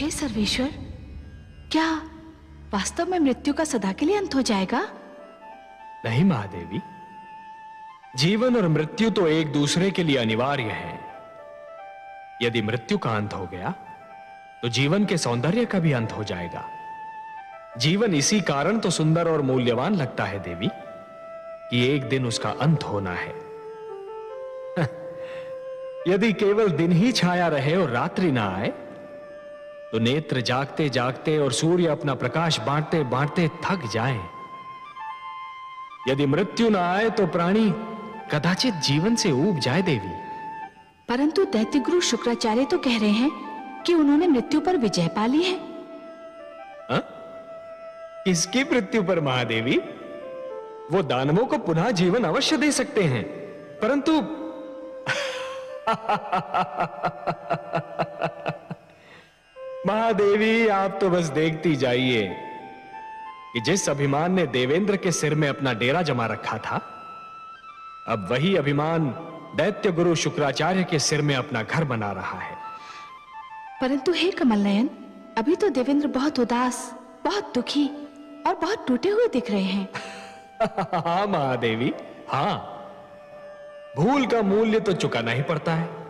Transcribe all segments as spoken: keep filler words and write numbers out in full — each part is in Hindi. हे सर्वेश्वर, क्या वास्तव में मृत्यु का सदा के लिए अंत हो जाएगा? नहीं महादेवी, जीवन और मृत्यु तो एक दूसरे के लिए अनिवार्य है। यदि मृत्यु का अंत हो गया तो जीवन के सौंदर्य का भी अंत हो जाएगा। जीवन इसी कारण तो सुंदर और मूल्यवान लगता है देवी, कि एक दिन उसका अंत होना है। यदि केवल दिन ही छाया रहे और रात्रि ना आए तो नेत्र जागते जागते और सूर्य अपना प्रकाश बांटते बांटते थक जाए। यदि मृत्यु ना आए तो प्राणी कदाचित जीवन से ऊब जाए देवी। परंतु दैत्य गुरु शुक्राचार्य तो कह रहे हैं कि उन्होंने मृत्यु पर विजय पा ली है। हा? इसकी मृत्यु पर महादेवी? वो दानवों को पुनः जीवन अवश्य दे सकते हैं, परंतु महादेवी आप तो बस देखती जाइए कि जिस अभिमान ने देवेंद्र के सिर में अपना डेरा जमा रखा था, अब वही अभिमान दैत्य गुरु शुक्राचार्य के सिर में अपना घर बना रहा है। परंतु हे कमलनयन, अभी तो देवेंद्र बहुत उदास, बहुत दुखी और बहुत टूटे हुए दिख रहे हैं। हाँ महादेवी, हाँ, भूल का मूल्य तो चुकाना ही पड़ता है।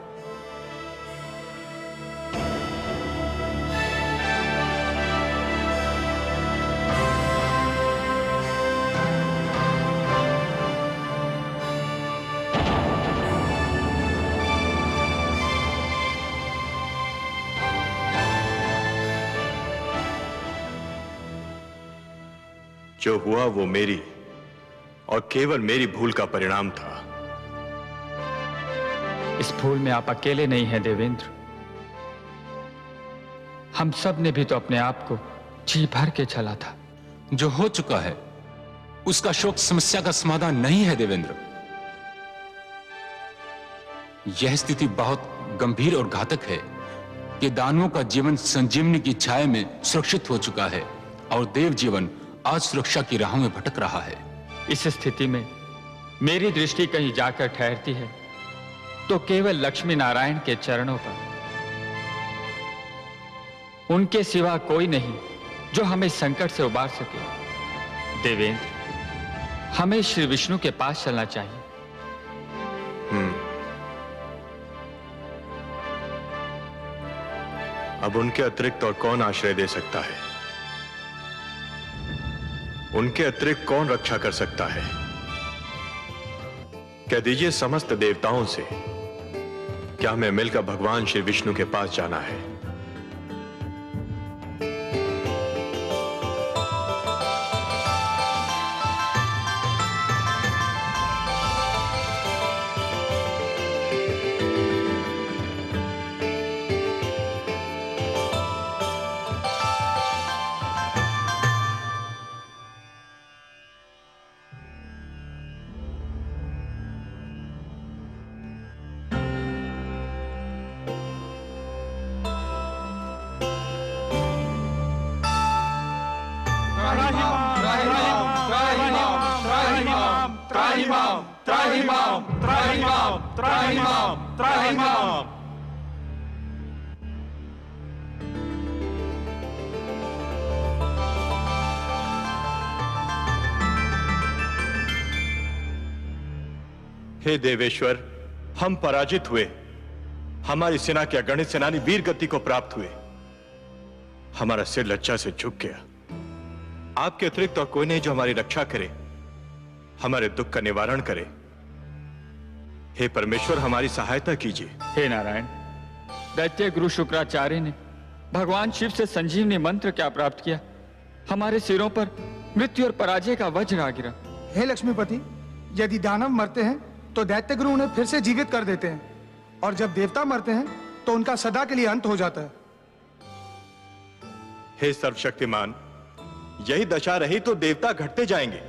जो हुआ वो मेरी और केवल मेरी भूल का परिणाम था। इस भूल में आप अकेले नहीं हैं देवेंद्र, हम सब ने भी तो अपने आप को जी भर के चला था। जो हो चुका है उसका शोक समस्या का समाधान नहीं है देवेंद्र। यह स्थिति बहुत गंभीर और घातक है कि दानवों का जीवन संजीवनी की छाया में सुरक्षित हो चुका है और देव जीवन आज सुरक्षा की राहों में भटक रहा है। इस स्थिति में मेरी दृष्टि कहीं जाकर ठहरती है तो केवल लक्ष्मी नारायण के चरणों पर। उनके सिवा कोई नहीं जो हमें संकट से उबार सके। देवेंद्र, हमें श्री विष्णु के पास चलना चाहिए। अब उनके अतिरिक्त और कौन आश्रय दे सकता है? उनके अतिरिक्त कौन रक्षा कर सकता है? कह दीजिए समस्त देवताओं से क्या हमें मिलकर भगवान श्री विष्णु के पास जाना है। हे देवेश्वर, हम पराजित हुए। हमारी सेना के अगणित सेनानी वीर गति को प्राप्त हुए। हमारा सिर लज्जा से झुक गया। आपके अतिरिक्त और कोई नहीं जो हमारी रक्षा करे, हमारे दुख का निवारण करे। हे परमेश्वर, हमारी सहायता कीजिए। हे नारायण, दैत्य गुरु शुक्राचार्य ने भगवान शिव से संजीवनी मंत्र क्या प्राप्त किया। हमारे सिरों पर मृत्यु और पराजय का वज्र आ गिरा। हे लक्ष्मीपति, यदि दानव मरते हैं तो दैत्य गुरु उन्हें फिर से जीवित कर देते हैं, और जब देवता मरते हैं तो उनका सदा के लिए अंत हो जाता है। हे सर्वशक्तिमान, यही दशा रही तो देवता घटते जाएंगे,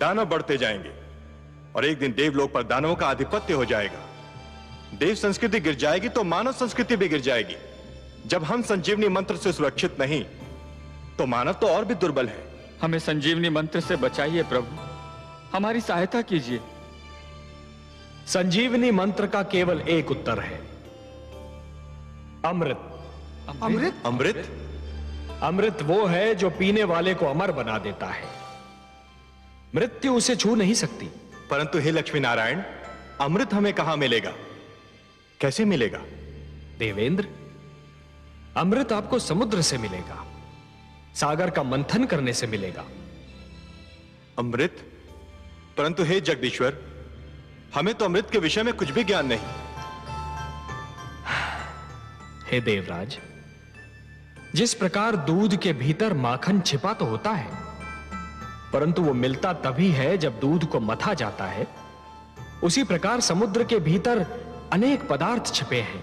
दानव बढ़ते जाएंगे, और एक दिन देवलोक पर दानवों का आधिपत्य हो जाएगा। देव संस्कृति गिर जाएगी तो मानव संस्कृति भी गिर जाएगी। जब हम संजीवनी मंत्र से सुरक्षित नहीं तो मानव तो और भी दुर्बल है। हमें संजीवनी मंत्र से बचाइए प्रभु, हमारी सहायता कीजिए। संजीवनी मंत्र का केवल एक उत्तर है, अमृत। अमृत? अमृत अमृत वो है जो पीने वाले को अमर बना देता है। मृत्यु उसे छू नहीं सकती। परंतु हे लक्ष्मी नारायण, अमृत हमें कहां मिलेगा, कैसे मिलेगा? देवेंद्र, अमृत आपको समुद्र से मिलेगा, सागर का मंथन करने से मिलेगा। अमृत? परंतु हे जगदीश्वर, हमें तो अमृत के विषय में कुछ भी ज्ञान नहीं। हे देवराज, जिस प्रकार दूध के भीतर माखन छिपा तो होता है, परंतु वो मिलता तभी है जब दूध को मथा जाता है, उसी प्रकार समुद्र के भीतर अनेक पदार्थ छिपे हैं,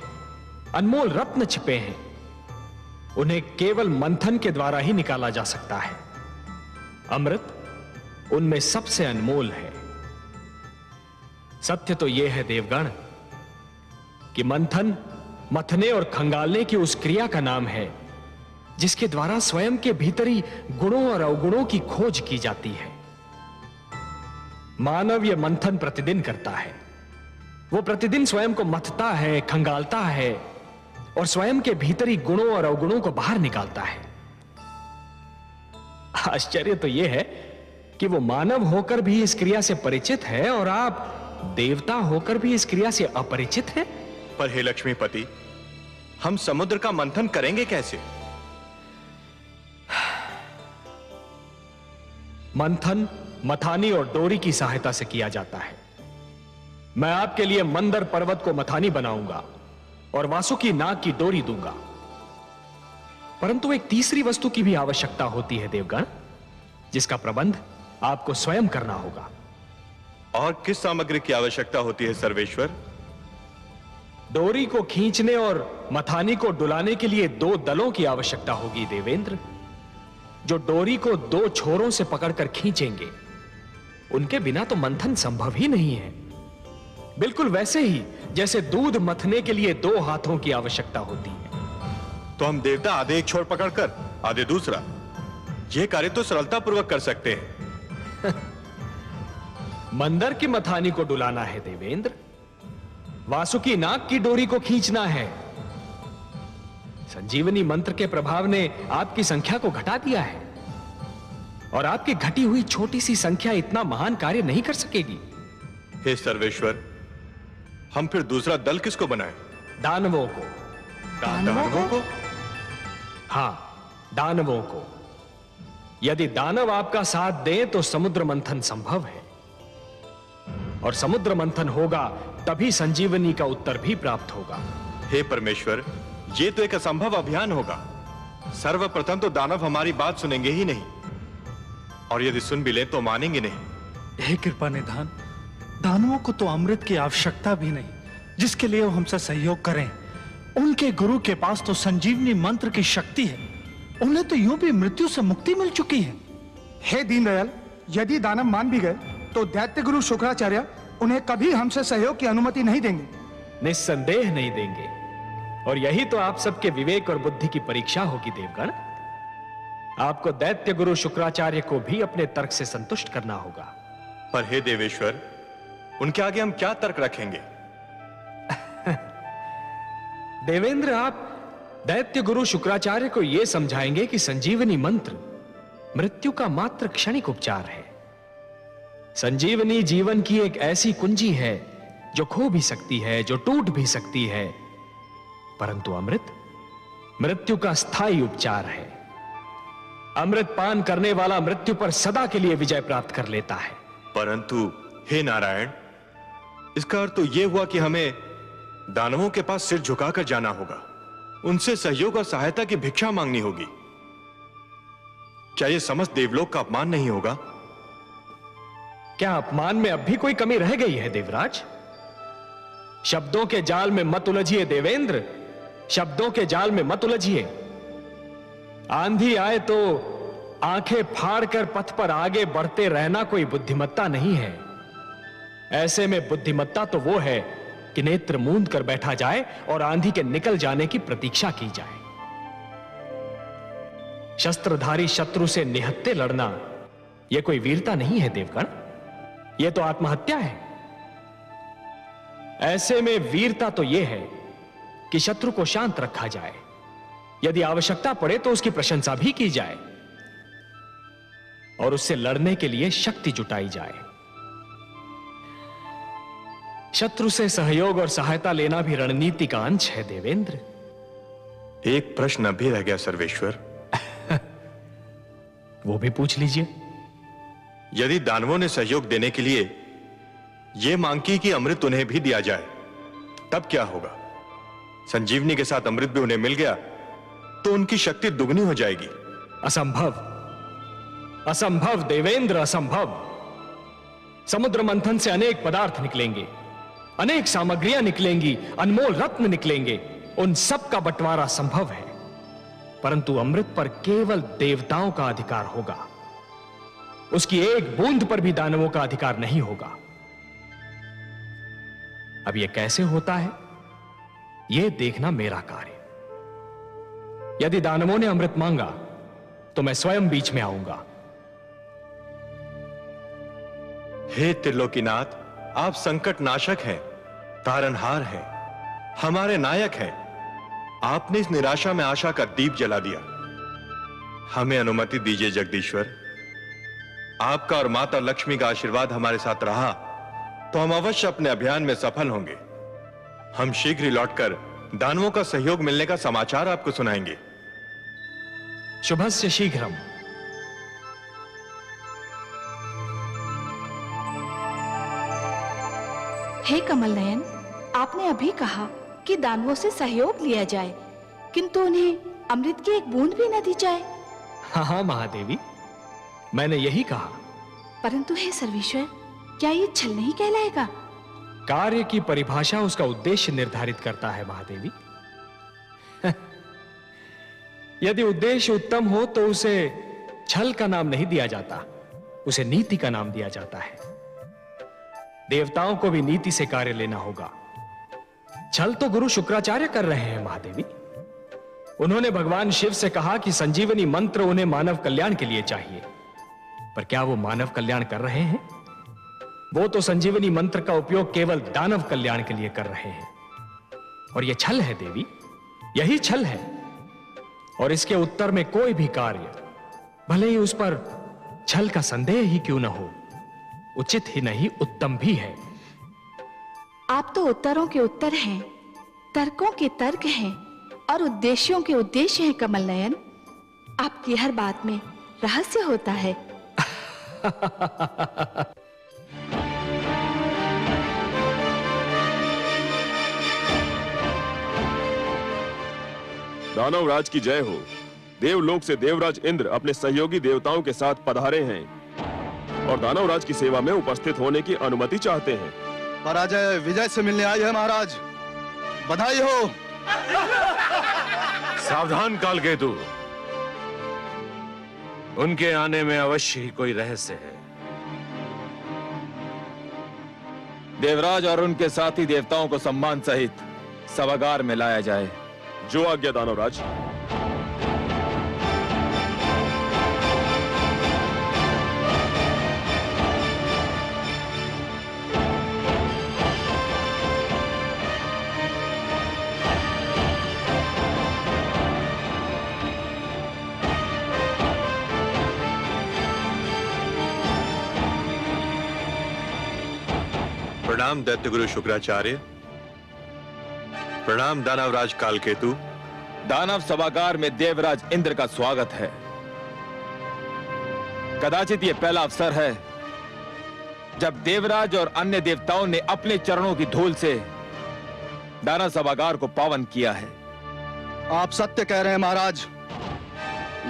अनमोल रत्न छिपे हैं, उन्हें केवल मंथन के द्वारा ही निकाला जा सकता है। अमृत उनमें सबसे अनमोल है। सत्य तो यह है देवगण कि मंथन, मथने और खंगालने की उस क्रिया का नाम है जिसके द्वारा स्वयं के भीतरी गुणों और अवगुणों की खोज की जाती है। मानव यह मंथन प्रतिदिन करता है। वो प्रतिदिन स्वयं को मथता है, खंगालता है और स्वयं के भीतरी गुणों और अवगुणों को बाहर निकालता है। आश्चर्य तो यह है कि वो मानव होकर भी इस क्रिया से परिचित है और आप देवता होकर भी इस क्रिया से अपरिचित हैं। पर हे लक्ष्मीपति, हम समुद्र का मंथन करेंगे कैसे? मंथन मथानी और डोरी की सहायता से किया जाता है। मैं आपके लिए मंदर पर्वत को मथानी बनाऊंगा और वासुकी नाग की डोरी दूंगा। परंतु एक तीसरी वस्तु की भी आवश्यकता होती है देवगण, जिसका प्रबंध आपको स्वयं करना होगा। और किस सामग्री की आवश्यकता होती है सर्वेश्वर? डोरी को खींचने और मथानी को डुलाने के लिए दो दलों की आवश्यकता होगी देवेंद्र, जो डोरी को दो छोरों से पकड़कर खींचेंगे। उनके बिना तो मंथन संभव ही नहीं है। बिल्कुल वैसे ही जैसे दूध मथने के लिए दो हाथों की आवश्यकता होती है। तो हम देवता आधे एक छोर पकड़कर आधे दूसरा, यह कार्य तो सरलता पूर्वक कर सकते हैं। मंदर की मथानी को डुलाना है देवेंद्र, वासुकी नाग की डोरी को खींचना है। संजीवनी मंत्र के प्रभाव ने आपकी संख्या को घटा दिया है और आपकी घटी हुई छोटी सी संख्या इतना महान कार्य नहीं कर सकेगी। हे सर्वेश्वर, हम फिर दूसरा दल किसको बनाएं? दानवों को। दानवों, दानवों को? हाँ, दानवों को। यदि दानव आपका साथ दें तो समुद्र मंथन संभव है, और समुद्र मंथन होगा तभी संजीवनी का उत्तर भी प्राप्त होगा। हे परमेश्वर, ये तो एक असंभव अभियान होगा। सर्वप्रथम तो दानव हमारी बात सुनेंगे ही नहीं, और यदि सुन भी लें तो मानेंगे नहीं। हे कृपा निधान, दानवों को तो अमृत की आवश्यकता भी नहीं, जिसके लिए वो हमसे सहयोग करें। उनके गुरु के पास तो संजीवनी मंत्र की शक्ति है, उन्हें तो यूं भी मृत्यु से मुक्ति मिल चुकी है। हे दीनदयाल, यदि दानव मान भी गए तो दैत्य गुरु शुक्राचार्य उन्हें कभी हमसे सहयोग की अनुमति नहीं देंगे। निस्संदेह नहीं देंगे, और यही तो आप सबके विवेक और बुद्धि की परीक्षा होगी देवगण। आपको दैत्य गुरु शुक्राचार्य को भी अपने तर्क से संतुष्ट करना होगा। पर हे देवेश्वर, उनके आगे हम क्या तर्क रखेंगे? देवेंद्र, आप दैत्य गुरु शुक्राचार्य को यह समझाएंगे कि संजीवनी मंत्र मृत्यु का मात्र क्षणिक उपचार है। संजीवनी जीवन की एक ऐसी कुंजी है जो खो भी सकती है, जो टूट भी सकती है, परंतु अमृत मृत्यु का स्थायी उपचार है। अमृत पान करने वाला मृत्यु पर सदा के लिए विजय प्राप्त कर लेता है। परंतु हे नारायण, इसका अर्थ तो यह हुआ कि हमें दानवों के पास सिर झुकाकर जाना होगा, उनसे सहयोग और सहायता की भिक्षा मांगनी होगी। क्या यह समस्त देवलोक का अपमान नहीं होगा? क्या अपमान में अब भी कोई कमी रह गई है देवराज? शब्दों के जाल में मत उलझिए देवेंद्र, शब्दों के जाल में मत उलझिए। आंधी आए तो आंखें फाड़कर पथ पर आगे बढ़ते रहना कोई बुद्धिमत्ता नहीं है। ऐसे में बुद्धिमत्ता तो वो है कि नेत्र मूंद कर बैठा जाए और आंधी के निकल जाने की प्रतीक्षा की जाए। शस्त्रधारी शत्रु से निहत्ते लड़ना यह कोई वीरता नहीं है देवगण, यह तो आत्महत्या है। ऐसे में वीरता तो यह है कि शत्रु को शांत रखा जाए, यदि आवश्यकता पड़े तो उसकी प्रशंसा भी की जाए और उससे लड़ने के लिए शक्ति जुटाई जाए। शत्रु से सहयोग और सहायता लेना भी रणनीति का अंश है देवेंद्र। एक प्रश्न अभी रह गया सर्वेश्वर। वो भी पूछ लीजिए। यदि दानवों ने सहयोग देने के लिए यह मांग की कि अमृत उन्हें भी दिया जाए तब क्या होगा? संजीवनी के साथ अमृत भी उन्हें मिल गया तो उनकी शक्ति दुगनी हो जाएगी। असंभव, असंभव देवेंद्र, असंभव। समुद्र मंथन से अनेक पदार्थ निकलेंगे, अनेक सामग्रियां निकलेंगी, अनमोल रत्न निकलेंगे, उन सब का बंटवारा संभव है, परंतु अमृत पर केवल देवताओं का अधिकार होगा। उसकी एक बूंद पर भी दानवों का अधिकार नहीं होगा। अब यह कैसे होता है यह देखना मेरा कार्य। यदि दानवों ने अमृत मांगा तो मैं स्वयं बीच में आऊंगा। हे त्रिलोकीनाथ, आप संकट नाशक हैं, तारणहार हैं, हमारे नायक हैं। आपने इस निराशा में आशा का दीप जला दिया। हमें अनुमति दीजिए जगदीश्वर। आपका और माता लक्ष्मी का आशीर्वाद हमारे साथ रहा तो हम अवश्य अपने अभियान में सफल होंगे। हम शीघ्र लौटकर दानवों का सहयोग मिलने का समाचार आपको सुनाएंगे। शुभस्य शीघ्रम। हे कमल नयन, आपने अभी कहा कि दानवों से सहयोग लिया जाए किंतु उन्हें अमृत की एक बूंद भी न दी जाए। हाँ हाँ महादेवी, मैंने यही कहा। परंतु हे सर्वेश्वर, क्या ये छल नहीं कहलाएगा? कार्य की परिभाषा उसका उद्देश्य निर्धारित करता है महादेवी। यदि उद्देश्य उत्तम हो तो उसे छल का नाम नहीं दिया जाता, उसे नीति का नाम दिया जाता है। देवताओं को भी नीति से कार्य लेना होगा। छल तो गुरु शुक्राचार्य कर रहे हैं महादेवी। उन्होंने भगवान शिव से कहा कि संजीवनी मंत्र उन्हें मानव कल्याण के लिए चाहिए, पर क्या वो मानव कल्याण कर रहे हैं? वो तो संजीवनी मंत्र का उपयोग केवल दानव कल्याण के लिए कर रहे हैं। और यह छल है देवी, यही छल है। और इसके उत्तर में कोई भी कार्य, भले ही उस पर छल का संदेह ही क्यों न हो, उचित ही नहीं उत्तम भी है। आप तो उत्तरों के उत्तर हैं, तर्कों के तर्क हैं और उद्देश्यों के उद्देश्य हैं कमल नयन। आपकी हर बात में रहस्य होता है। दानव राज की जय हो। देवलोक से देवराज इंद्र अपने सहयोगी देवताओं के साथ पधारे हैं और दानव राज की सेवा में उपस्थित होने की अनुमति चाहते हैं। पराजय विजय से मिलने आई है महाराज, बधाई हो। सावधान काल केतु, उनके आने में अवश्य ही कोई रहस्य है। देवराज और उनके साथी देवताओं को सम्मान सहित सभागार में लाया जाए। जो आज्ञा दानव राज। प्रणाम दैत्यगुरु शुक्राचार्य। प्रणाम दानवराज कालकेतु। दानव सभागार में देवराज इंद्र का स्वागत है। कदाचित यह पहला अवसर है जब देवराज और अन्य देवताओं ने अपने चरणों की धूल से दानव सभागार को पावन किया है। आप सत्य कह रहे हैं महाराज,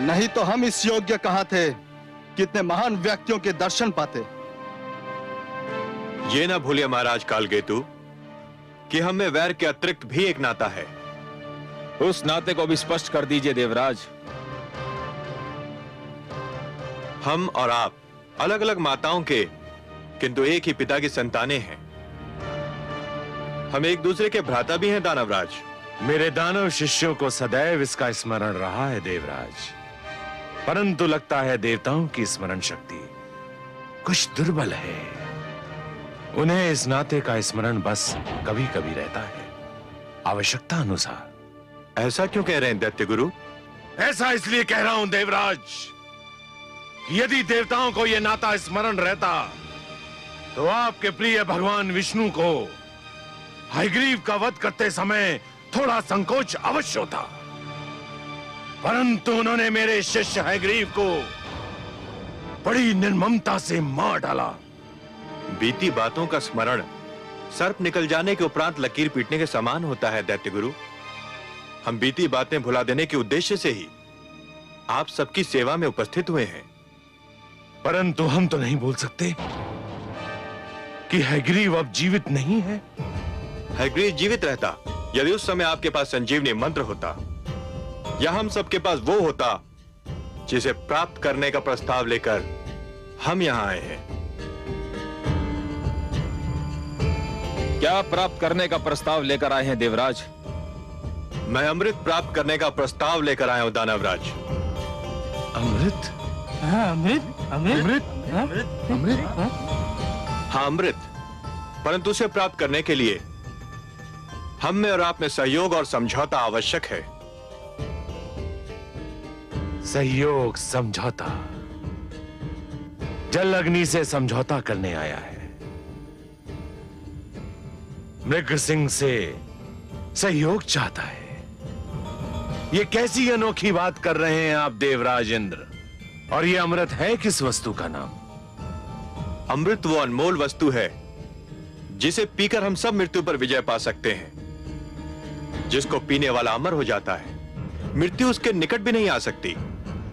नहीं तो हम इस योग्य कहां थे, कितने महान व्यक्तियों के दर्शन पाते। ये ना भूलिए महाराज कालकेतु कि हमें वैर के अतिरिक्त भी एक नाता है। उस नाते को भी स्पष्ट कर दीजिए देवराज। हम और आप अलग अलग माताओं के किंतु एक ही पिता की संतानें हैं। हम एक दूसरे के भ्राता भी हैं दानवराज। मेरे दानव शिष्यों को सदैव इसका स्मरण रहा है देवराज, परंतु लगता है देवताओं की स्मरण शक्ति कुछ दुर्बल है। उन्हें इस नाते का स्मरण बस कभी कभी रहता है, आवश्यकता अनुसार। ऐसा क्यों कह रहे हैं दैत्य गुरु? ऐसा इसलिए कह रहा हूं देवराज, यदि देवताओं को यह नाता स्मरण रहता तो आपके प्रिय भगवान विष्णु को हयग्रीव का वध करते समय थोड़ा संकोच अवश्य होता, परंतु उन्होंने मेरे शिष्य हयग्रीव को बड़ी निर्ममता से मार डाला। बीती बातों का स्मरण सर्प निकल जाने के उपरांत लकीर पीटने के समान होता है दैत्य गुरु। हम बीती बातें भुला देने के उद्देश्य से ही आप सबकी सेवा में उपस्थित हुए हैं, परंतु हम तो नहीं बोल सकते कि हयग्रीव अब जीवित नहीं है। हयग्रीव जीवित रहता यदि उस समय आपके पास संजीवनी मंत्र होता या हम सबके पास वो होता जिसे प्राप्त करने का प्रस्ताव लेकर हम यहां आए हैं। क्या प्राप्त करने का प्रस्ताव लेकर आए हैं देवराज? मैं अमृत प्राप्त करने का प्रस्ताव लेकर आया हूं दानवराज। अमृत? हाँ अमृत, अमृत, अमृत, अमृत, हाँ अमृत। परंतु उसे प्राप्त करने के लिए हम में और आप में सहयोग और समझौता आवश्यक है। सहयोग, समझौता? जल अग्नि से समझौता करने आया है, मृग सिंह से सहयोग चाहता है। ये कैसी अनोखी बात कर रहे हैं आप देवराज इंद्र? और ये अमृत है किस वस्तु का नाम? अमृत वो अनमोल वस्तु है जिसे पीकर हम सब मृत्यु पर विजय पा सकते हैं, जिसको पीने वाला अमर हो जाता है, मृत्यु उसके निकट भी नहीं आ सकती।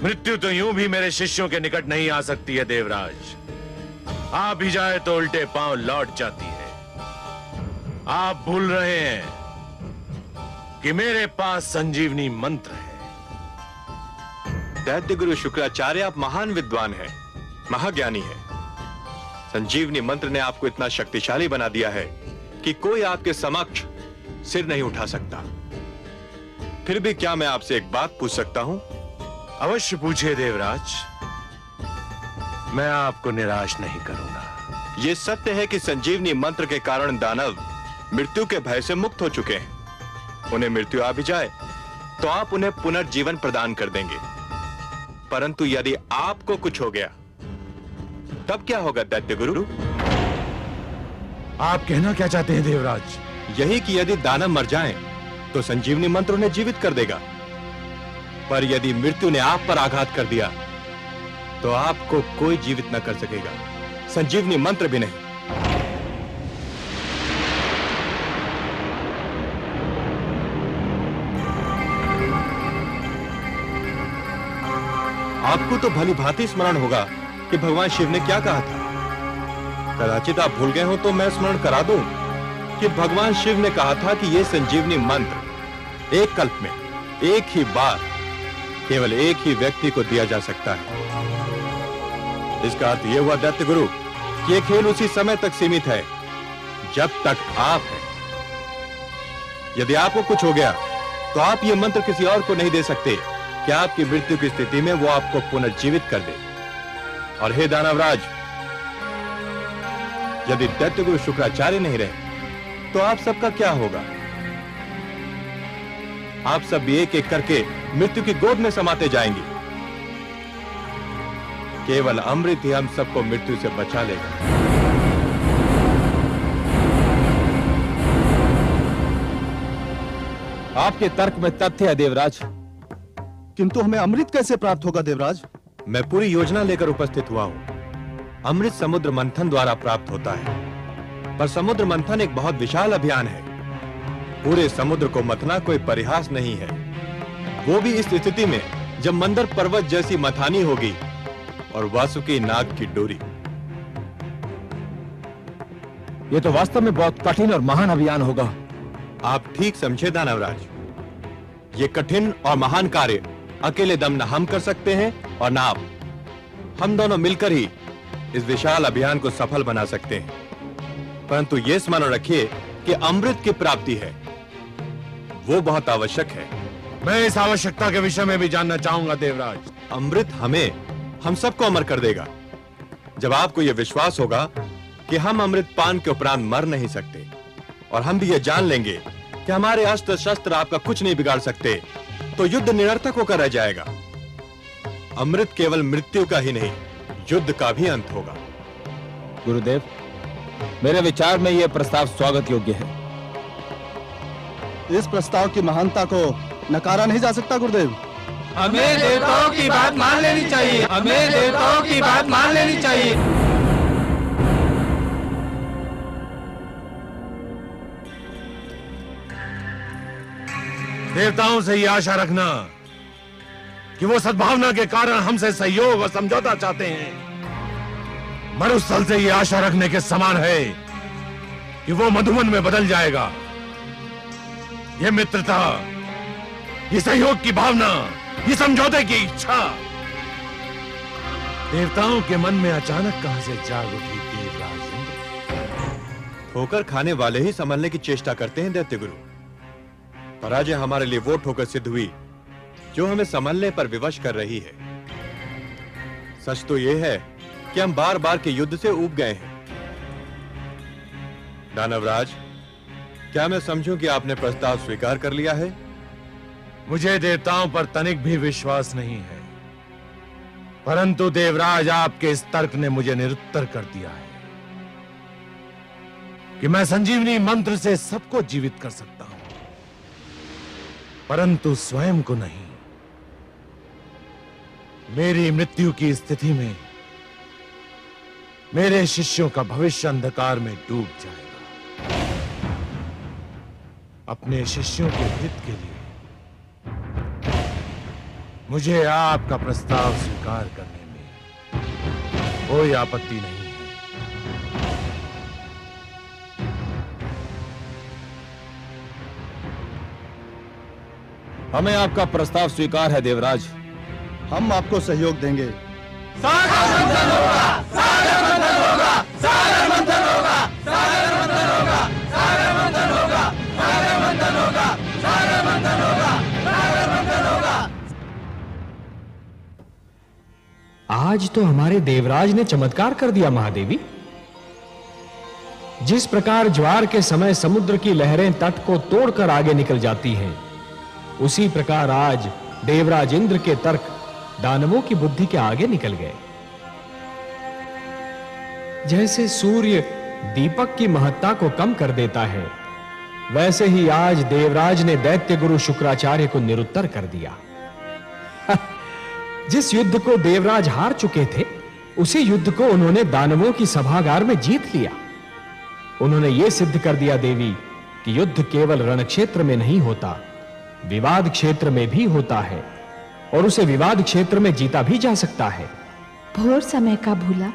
मृत्यु तो यूं भी मेरे शिष्यों के निकट नहीं आ सकती है देवराज, आप भी जाए तो उल्टे पांव लौट जाती है। आप भूल रहे हैं कि मेरे पास संजीवनी मंत्र है। दैत्य गुरु शुक्राचार्य, आप महान विद्वान हैं, महाज्ञानी हैं। संजीवनी मंत्र ने आपको इतना शक्तिशाली बना दिया है कि कोई आपके समक्ष सिर नहीं उठा सकता। फिर भी क्या मैं आपसे एक बात पूछ सकता हूं? अवश्य पूछिए देवराज, मैं आपको निराश नहीं करूंगा। यह सत्य है कि संजीवनी मंत्र के कारण दानव मृत्यु के भय से मुक्त हो चुके हैं। उन्हें मृत्यु आ भी जाए तो आप उन्हें पुनर्जीवन प्रदान कर देंगे, परंतु यदि आपको कुछ हो गया तब क्या होगा दैत्य गुरु? आप कहना क्या चाहते हैं देवराज? यही कि यदि दानव मर जाएं, तो संजीवनी मंत्र उन्हें जीवित कर देगा, पर यदि मृत्यु ने आप पर आघात कर दिया तो आपको कोई जीवित न कर सकेगा, संजीवनी मंत्र भी नहीं। आपको तो भली भांति स्मरण होगा कि भगवान शिव ने क्या कहा था। कदाचित आप भूल गए हो तो मैं स्मरण करा दूं कि भगवान शिव ने कहा था कि यह संजीवनी मंत्र एक कल्प में एक ही बार केवल एक ही व्यक्ति को दिया जा सकता है। इसका अर्थ यह हुआ दैत्य गुरु कि यह खेल उसी समय तक सीमित है जब तक आप हैं। यदि आपको कुछ हो गया तो आप ये मंत्र किसी और को नहीं दे सकते कि आपकी मृत्यु की स्थिति में वो आपको पुनर्जीवित कर दे। और हे दानवराज, यदि दैत्य गुरु शुक्राचार्य नहीं रहे तो आप सबका क्या होगा? आप सब भी एक एक करके मृत्यु की गोद में समाते जाएंगे। केवल अमृत ही हम सबको मृत्यु से बचा लेगा। आपके तर्क में तथ्य है देवराज, किंतु हमें अमृत कैसे प्राप्त होगा देवराज? मैं पूरी योजना लेकर उपस्थित हुआ हूँ। अमृत समुद्र मंथन द्वारा प्राप्त होता है, पर समुद्र मंथन एक बहुत विशाल अभियान है। पूरे समुद्र को मथना कोई परिहास नहीं है, वो भी इस स्थिति में जब मंदर पर्वत जैसी मथानी होगी और वासुकी नाग की डोरी। ये तो वास्तव में बहुत कठिन और महान अभियान होगा। आप ठीक समझे दानवराज, ये कठिन और महान कार्य अकेले दम न हम कर सकते हैं और न आप। हम दोनों मिलकर ही इस विशाल अभियान को सफल बना सकते हैं, परंतु यह स्मरण रखिए कि अमृत की प्राप्ति है वो बहुत आवश्यक है। मैं इस आवश्यकता के विषय में भी जानना चाहूंगा देवराज। अमृत हमें हम सबको अमर कर देगा जब आपको यह विश्वास होगा कि हम अमृत पान के उपरांत मर नहीं सकते, और हम भी यह जान लेंगे कि हमारे अस्त्र शस्त्र आपका कुछ नहीं बिगाड़ सकते तो युद्ध निरर्थक होकर रह जाएगा। अमृत केवल मृत्यु का ही नहीं, युद्ध का भी अंत होगा। गुरुदेव, मेरे विचार में यह प्रस्ताव स्वागत योग्य है। इस प्रस्ताव की महानता को नकारा नहीं जा सकता। गुरुदेव, हमें देवताओं की बात मान लेनी चाहिए। हमें देवताओं की बात मान लेनी चाहिए। देवताओं से ये आशा रखना कि वो सद्भावना के कारण हमसे सहयोग और समझौता चाहते हैं, मरुस्थल से ये आशा रखने के समान है कि वो मधुमन में बदल जाएगा। ये मित्रता, ये सहयोग की भावना, ये समझौते की इच्छा देवताओं के मन में अचानक कहां से जाग उठी। देवराज इंद्र ठोकर खाने वाले ही संभलने की चेष्टा करते हैं। दैत्य गुरु, पराजय हमारे लिए वो ठोकर सिद्ध हुई जो हमें संभलने पर विवश कर रही है। सच तो यह है कि हम बार बार के युद्ध से ऊब गए हैं। दानवराज, क्या मैं समझूं कि आपने प्रस्ताव स्वीकार कर लिया है? मुझे देवताओं पर तनिक भी विश्वास नहीं है, परंतु देवराज आपके इस तर्क ने मुझे निरुत्तर कर दिया है कि मैं संजीवनी मंत्र से सबको जीवित कर सकता हूं, परंतु स्वयं को नहीं। मेरी मृत्यु की स्थिति में मेरे शिष्यों का भविष्य अंधकार में डूब जाएगा। अपने शिष्यों के हित के लिए मुझे आपका प्रस्ताव स्वीकार करने में कोई आपत्ति नहीं। हमें आपका प्रस्ताव स्वीकार है देवराज। हम आपको सहयोग देंगे। सागर मंथन होगा, सागर मंथन होगा, सागर मंथन होगा, सागर मंथन होगा, सागर मंथन होगा, सागर मंथन होगा, सागर मंथन होगा, सागर मंथन होगा। आज तो हमारे देवराज ने चमत्कार कर दिया महादेवी। जिस प्रकार ज्वार के समय समुद्र की लहरें तट को तोड़कर आगे निकल जाती हैं, उसी प्रकार आज देवराज इंद्र के तर्क दानवों की बुद्धि के आगे निकल गए। जैसे सूर्य दीपक की महत्ता को कम कर देता है, वैसे ही आज देवराज ने दैत्य गुरु शुक्राचार्य को निरुत्तर कर दिया। जिस युद्ध को देवराज हार चुके थे, उसी युद्ध को उन्होंने दानवों की सभागार में जीत लिया। उन्होंने यह सिद्ध कर दिया देवी कि युद्ध केवल रणक्षेत्र में नहीं होता, विवाद क्षेत्र में भी होता है और उसे विवाद क्षेत्र में जीता भी जा सकता है। भोर समय का भूला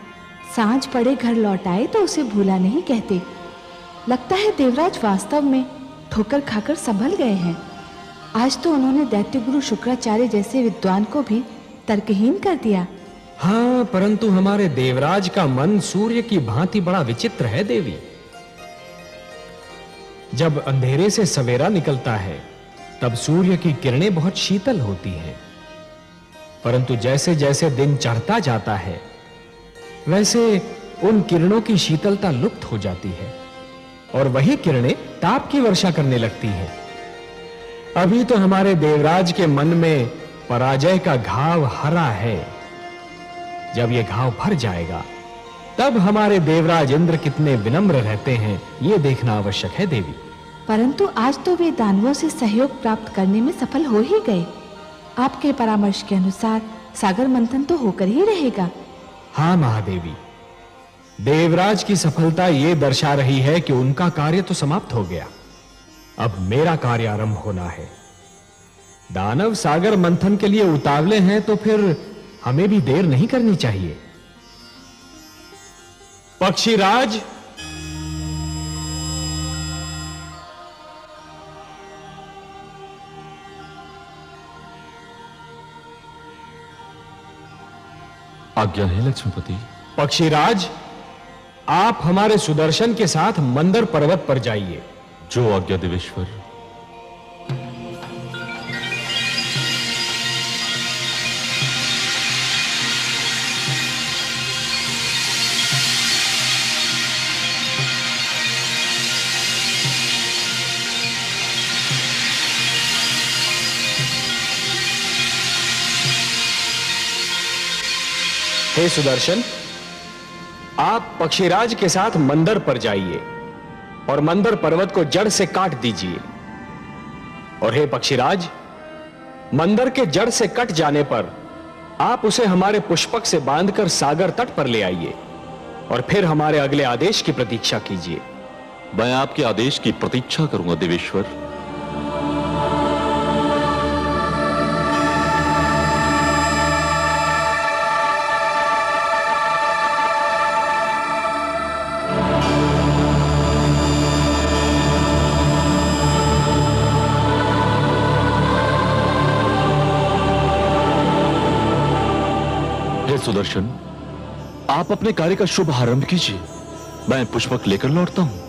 सांझ पड़े घर लौट आए तो उसे भूला नहीं कहते। लगता है देवराज वास्तव में ठोकर खाकर संभल गए हैं। आज तो उन्होंने दैत्य गुरु शुक्राचार्य जैसे विद्वान को भी तर्कहीन कर दिया। हाँ, परंतु हमारे देवराज का मन सूर्य की भांति बड़ा विचित्र है देवी। जब अंधेरे से सवेरा निकलता है तब सूर्य की किरणें बहुत शीतल होती हैं, परंतु जैसे जैसे दिन चढ़ता जाता है वैसे उन किरणों की शीतलता लुप्त हो जाती है और वही किरणें ताप की वर्षा करने लगती हैं। अभी तो हमारे देवराज के मन में पराजय का घाव हरा है। जब यह घाव भर जाएगा तब हमारे देवराज इंद्र कितने विनम्र रहते हैं, यह देखना आवश्यक है देवी। परंतु आज तो वे दानवों से सहयोग प्राप्त करने में सफल हो ही गए। आपके परामर्श के अनुसार सागर मंथन तो होकर ही रहेगा। हाँ महादेवी, देवराज की सफलता ये दर्शा रही है कि उनका कार्य तो समाप्त हो गया, अब मेरा कार्य आरंभ होना है। दानव सागर मंथन के लिए उतावले हैं तो फिर हमें भी देर नहीं करनी चाहिए। पक्षीराज, आज्ञा है लक्ष्मीपति। पक्षीराज, आप हमारे सुदर्शन के साथ मंदर पर्वत पर जाइए। जो आज्ञा देवेश्वर। हे सुदर्शन, आप पक्षीराज के साथ मंदर पर जाइए और मंदर पर्वत को जड़ से काट दीजिए। और हे पक्षीराज, मंदर के जड़ से कट जाने पर आप उसे हमारे पुष्पक से बांधकर सागर तट पर ले आइए और फिर हमारे अगले आदेश की प्रतीक्षा कीजिए। मैं आपके आदेश की प्रतीक्षा करूंगा देवेश्वर। सुदर्शन, आप अपने कार्य का शुभ आरंभ कीजिए। मैं पुष्पक लेकर लौटता हूं।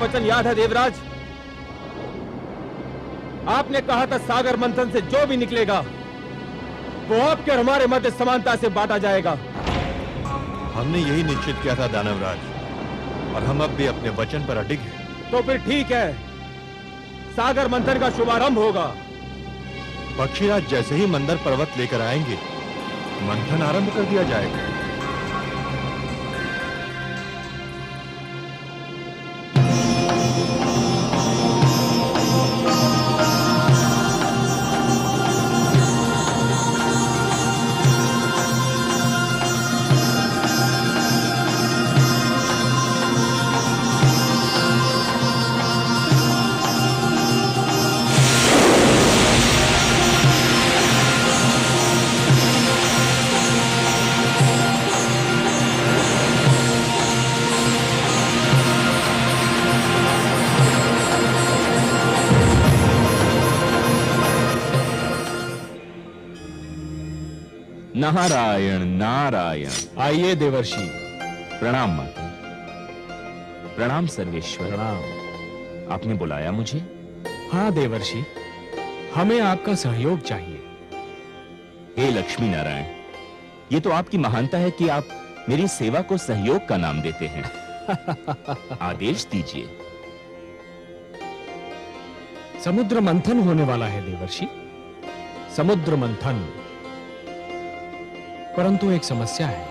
वचन याद है देवराज? आपने कहा था सागर मंथन से जो भी निकलेगा वो आपके और हमारे मध्य समानता से बांटा जाएगा। हमने यही निश्चित किया था दानवराज, और हम अब भी अपने वचन पर अडिग हैं। तो फिर ठीक है, सागर मंथन का शुभारंभ होगा। पक्षीराज जैसे ही मंदर पर्वत लेकर आएंगे, मंथन आरंभ कर दिया जाएगा। नारायण नारायण। आइए देवर्षि। प्रणाम माता। प्रणाम सर्वेश्वर। प्रणाम। आपने बुलाया मुझे? हाँ देवर्षि, हमें आपका सहयोग चाहिए। हे लक्ष्मी नारायण, ये तो आपकी महानता है कि आप मेरी सेवा को सहयोग का नाम देते हैं। आदेश दीजिए। समुद्र मंथन होने वाला है देवर्षि, समुद्र मंथन। परंतु एक समस्या है।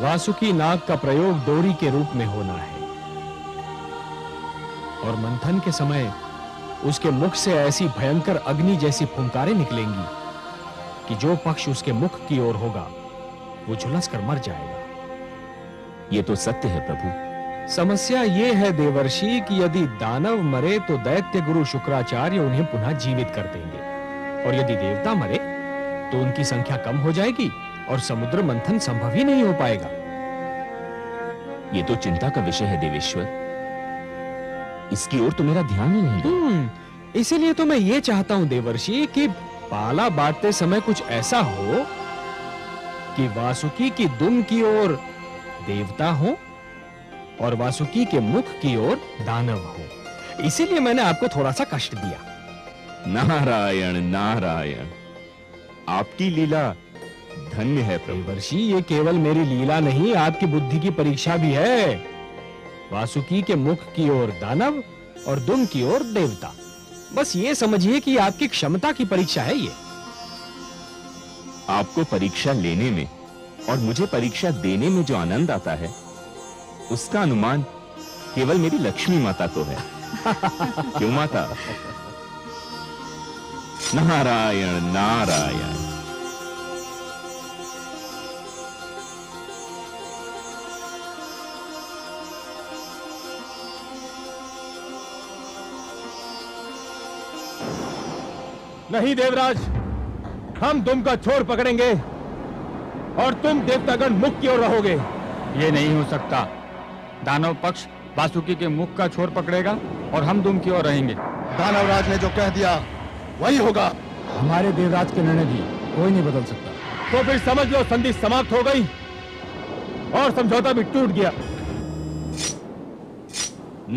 वासुकी नाग का प्रयोग डोरी के रूप में होना है और मंथन के समय उसके मुख से ऐसी भयंकर अग्नि जैसी फुंकारें निकलेंगी कि जो पक्ष उसके मुख की ओर होगा वो झुलस कर मर जाएगा। ये तो सत्य है प्रभु। समस्या ये है देवर्षि कि यदि दानव मरे तो दैत्य गुरु शुक्राचार्य उन्हें पुनः जीवित कर देंगे, और यदि देवता मरे तो उनकी संख्या कम हो जाएगी और समुद्र मंथन संभव ही नहीं हो पाएगा। ये तो चिंता का विषय है देवेश्वर, इसकी ओर तो मेरा ध्यान ही नहीं। इसीलिए तो मैं ये चाहता हूं देवर्षि कि पाला बांटते समय कुछ ऐसा हो कि वासुकी की दुम की ओर देवता हो और वासुकी के मुख की ओर दानव हो। इसीलिए मैंने आपको थोड़ा सा कष्ट दिया। नारायण नारायण, आपकी लीला धन्य है प्रभु। देवर्षि, ये केवल मेरी लीला नहीं, आपकी बुद्धि की परीक्षा भी है। वासुकी के मुख की ओर दानव और दुम की ओर देवता, बस ये समझिए कि आपकी क्षमता की परीक्षा है ये। आपको परीक्षा लेने में और मुझे परीक्षा देने में जो आनंद आता है, उसका अनुमान केवल मेरी लक्ष्मी माता को है। क्यों माता? नारायण नारायण। नहीं देवराज, हम दुम का छोर पकड़ेंगे और तुम देवतागण मुख की ओर रहोगे। ये नहीं हो सकता। दानव पक्ष वासुकी के मुख का छोर पकड़ेगा और हम दुम की ओर रहेंगे। दानवराज ने जो कह दिया वही होगा। हमारे देवराज के निर्णय भी कोई नहीं बदल सकता। तो फिर समझ लो संधि समाप्त हो गई और समझौता भी टूट गया।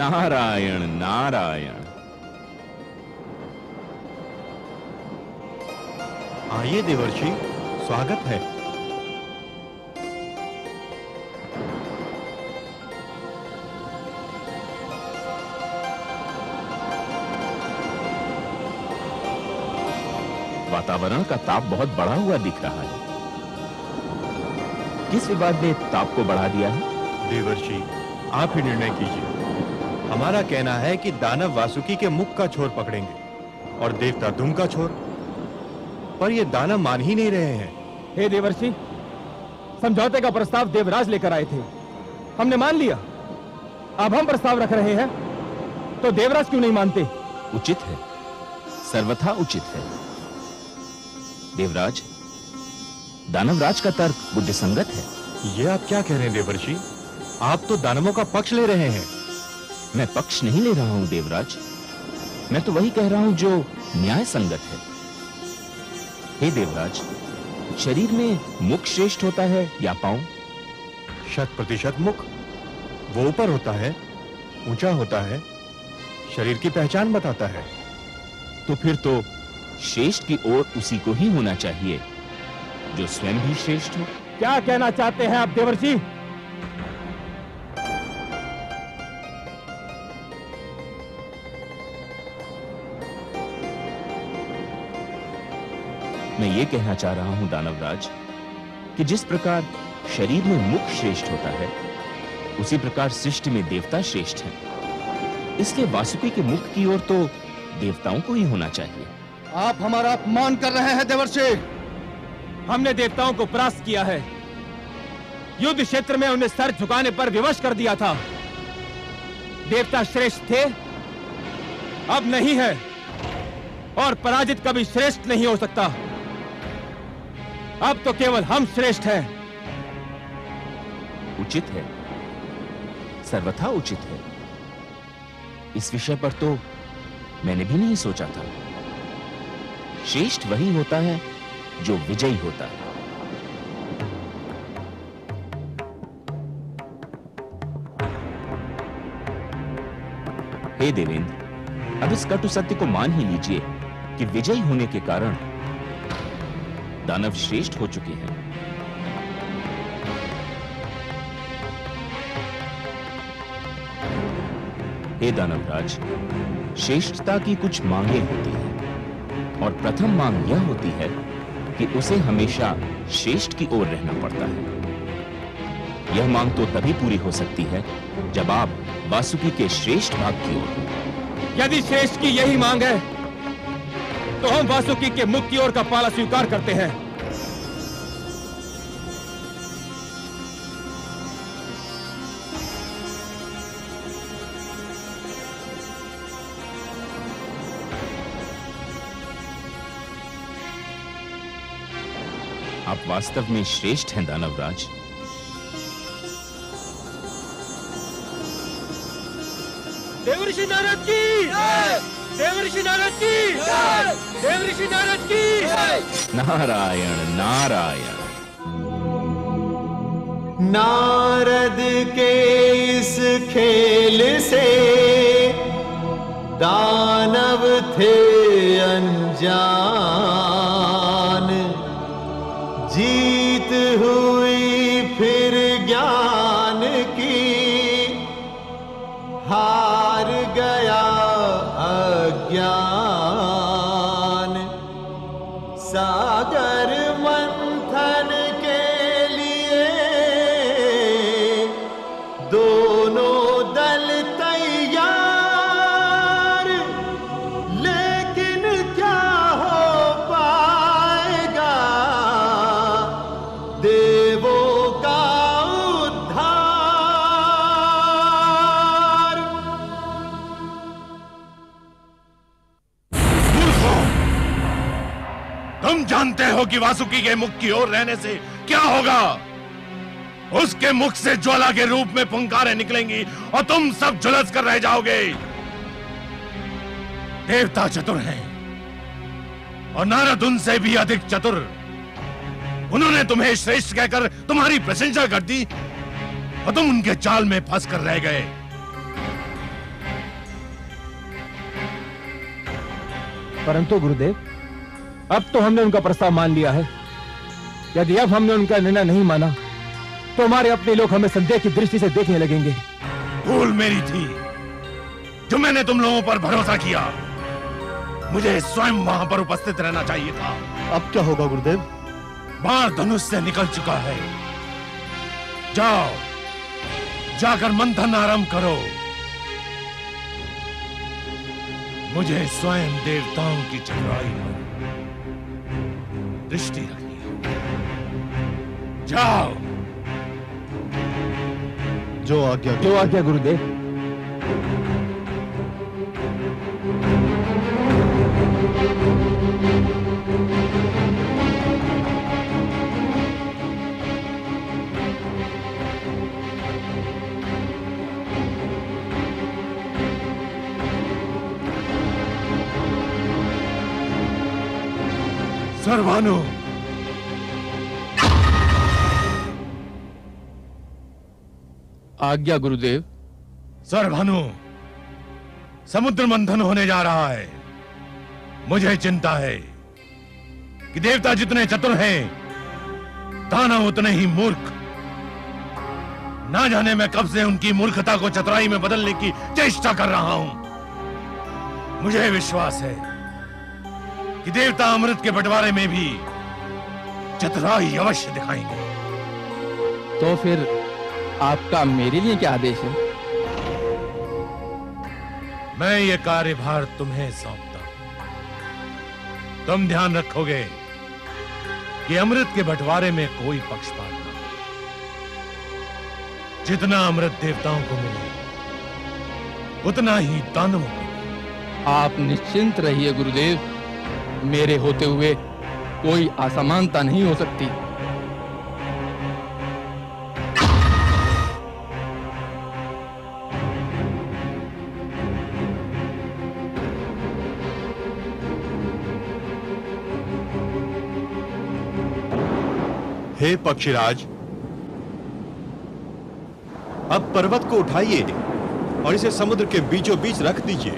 नारायण नारायण। आइए देवर्षि, स्वागत है। वातावरण का ताप बहुत बढ़ा हुआ दिख रहा है। किस विवाद ने ताप को बढ़ा दिया है? देवर्षि, आप ही निर्णय कीजिए। हमारा कहना है कि दानव वासुकी के मुख का छोर पकड़ेंगे और देवता धूम का छोर, पर ये दानव मान ही नहीं रहे हैं। हे देवर्षि, समझौते का प्रस्ताव देवराज लेकर आए थे, हमने मान लिया। अब हम प्रस्ताव रख रहे हैं तो देवराज क्यों नहीं मानते? उचित है, सर्वथा उचित है। देवराज, दानवराज का तर्क बुद्धिसंगत है। ये आप क्या कह रहे हैं देवर्षि? आप तो दानवों का पक्ष ले रहे हैं। मैं पक्ष नहीं ले रहा हूं देवराज, मैं तो वही कह रहा हूं जो न्याय संगत है। हे देवराज, शरीर में मुख श्रेष्ठ होता है या पांव? शत प्रतिशत मुख। वो ऊपर होता है, ऊंचा होता है, शरीर की पहचान बताता है। तो फिर तो श्रेष्ठ की ओर उसी को ही होना चाहिए जो स्वयं भी श्रेष्ठ हो। क्या कहना चाहते हैं आप देवर्षि? मैं ये कहना चाह रहा हूं दानवराज कि जिस प्रकार शरीर में मुख श्रेष्ठ होता है, उसी प्रकार सृष्टि में देवता श्रेष्ठ हैं। इसलिए वासुकी के मुख की ओर तो देवताओं को ही होना चाहिए। आप हमारा अपमान कर रहे हैं देवर्षि। हमने देवताओं को परास्त किया है, युद्ध क्षेत्र में उन्हें सर झुकाने पर विवश कर दिया था। देवता श्रेष्ठ थे, अब नहीं है, और पराजित कभी श्रेष्ठ नहीं हो सकता। अब तो केवल हम श्रेष्ठ हैं। उचित है, सर्वथा उचित है। इस विषय पर तो मैंने भी नहीं सोचा था। श्रेष्ठ वही होता है जो विजयी होता है। हे देवेंद्र, अब इस कटु सत्य को मान ही लीजिए कि विजयी होने के कारण दानव श्रेष्ठ हो चुके हैं। हे दानवराज, श्रेष्ठता की कुछ मांगे होती हैं, और प्रथम मांग यह होती है कि उसे हमेशा श्रेष्ठ की ओर रहना पड़ता है। यह मांग तो तभी पूरी हो सकती है जब आप वासुकी के श्रेष्ठ भाग की ओर हों। यदि श्रेष्ठ की यही मांग है तो हम वासुकी के मुख की ओर का पाला स्वीकार करते हैं। आप वास्तव में श्रेष्ठ हैं दानवराज। देवर्षि नारद की जय, देवर्षि नारद की जय, देवर्षि नारद की जय। नारायण नारायण। नारद के इस खेल से दानव थे अनजान, जीत हुई फिर ज्ञान की, हार गया अज्ञान। सागर मंथन के लिए दोनों दल तैयार, लेकिन क्या हो पाएगा देवों का उद्धार। तुम जानते हो कि वासुकी के मुख की ओर रहने से क्या होगा? उसके मुख से ज्वाला के रूप में फुंकारें निकलेंगी और तुम सब झुलस कर रह जाओगे। देवता चतुर हैं और नारद उनसे भी अधिक चतुर। उन्होंने तुम्हें श्रेष्ठ कहकर तुम्हारी प्रशंसा कर दी और तुम उनके जाल में फंस कर रह गए। परंतु गुरुदेव, अब तो हमने उनका प्रस्ताव मान लिया है। यदि अब हमने उनका निर्णय नहीं माना तो हमारे अपने लोग हमें संदेह की दृष्टि से देखने लगेंगे। भूल मेरी थी जो मैंने तुम लोगों पर भरोसा किया। मुझे स्वयं वहां पर उपस्थित रहना चाहिए था। अब क्या होगा गुरुदेव? बाण धनुष से निकल चुका है। जाओ, जाकर मंथन आरंभ करो। मुझे स्वयं देवताओं की चतुराई पर दृष्टि रखनी है। जाओ। जो आज्ञा जो आज्ञा गुरुदेव। सर्वानु, आज्ञा गुरुदेव। सर्वभानु, समुद्र मंथन होने जा रहा है। मुझे चिंता है कि देवता जितने चतुर हैं, दानव उतने ही मूर्ख। ना जाने मैं कब से उनकी मूर्खता को चतुराई में बदलने की चेष्टा कर रहा हूं। मुझे विश्वास है कि देवता अमृत के बंटवारे में भी चतुराई अवश्य दिखाएंगे। तो फिर आपका मेरे लिए क्या आदेश है? मैं ये कार्यभार तुम्हें सौंपता हूं। तुम ध्यान रखोगे कि अमृत के बंटवारे में कोई पक्षपात न हो। जितना अमृत देवताओं को मिले उतना ही दानवों को मिले। आप निश्चिंत रहिए गुरुदेव, मेरे होते हुए कोई असमानता नहीं हो सकती। हे पक्षीराज, अब पर्वत को उठाइए और इसे समुद्र के बीचों बीच रख दीजिए।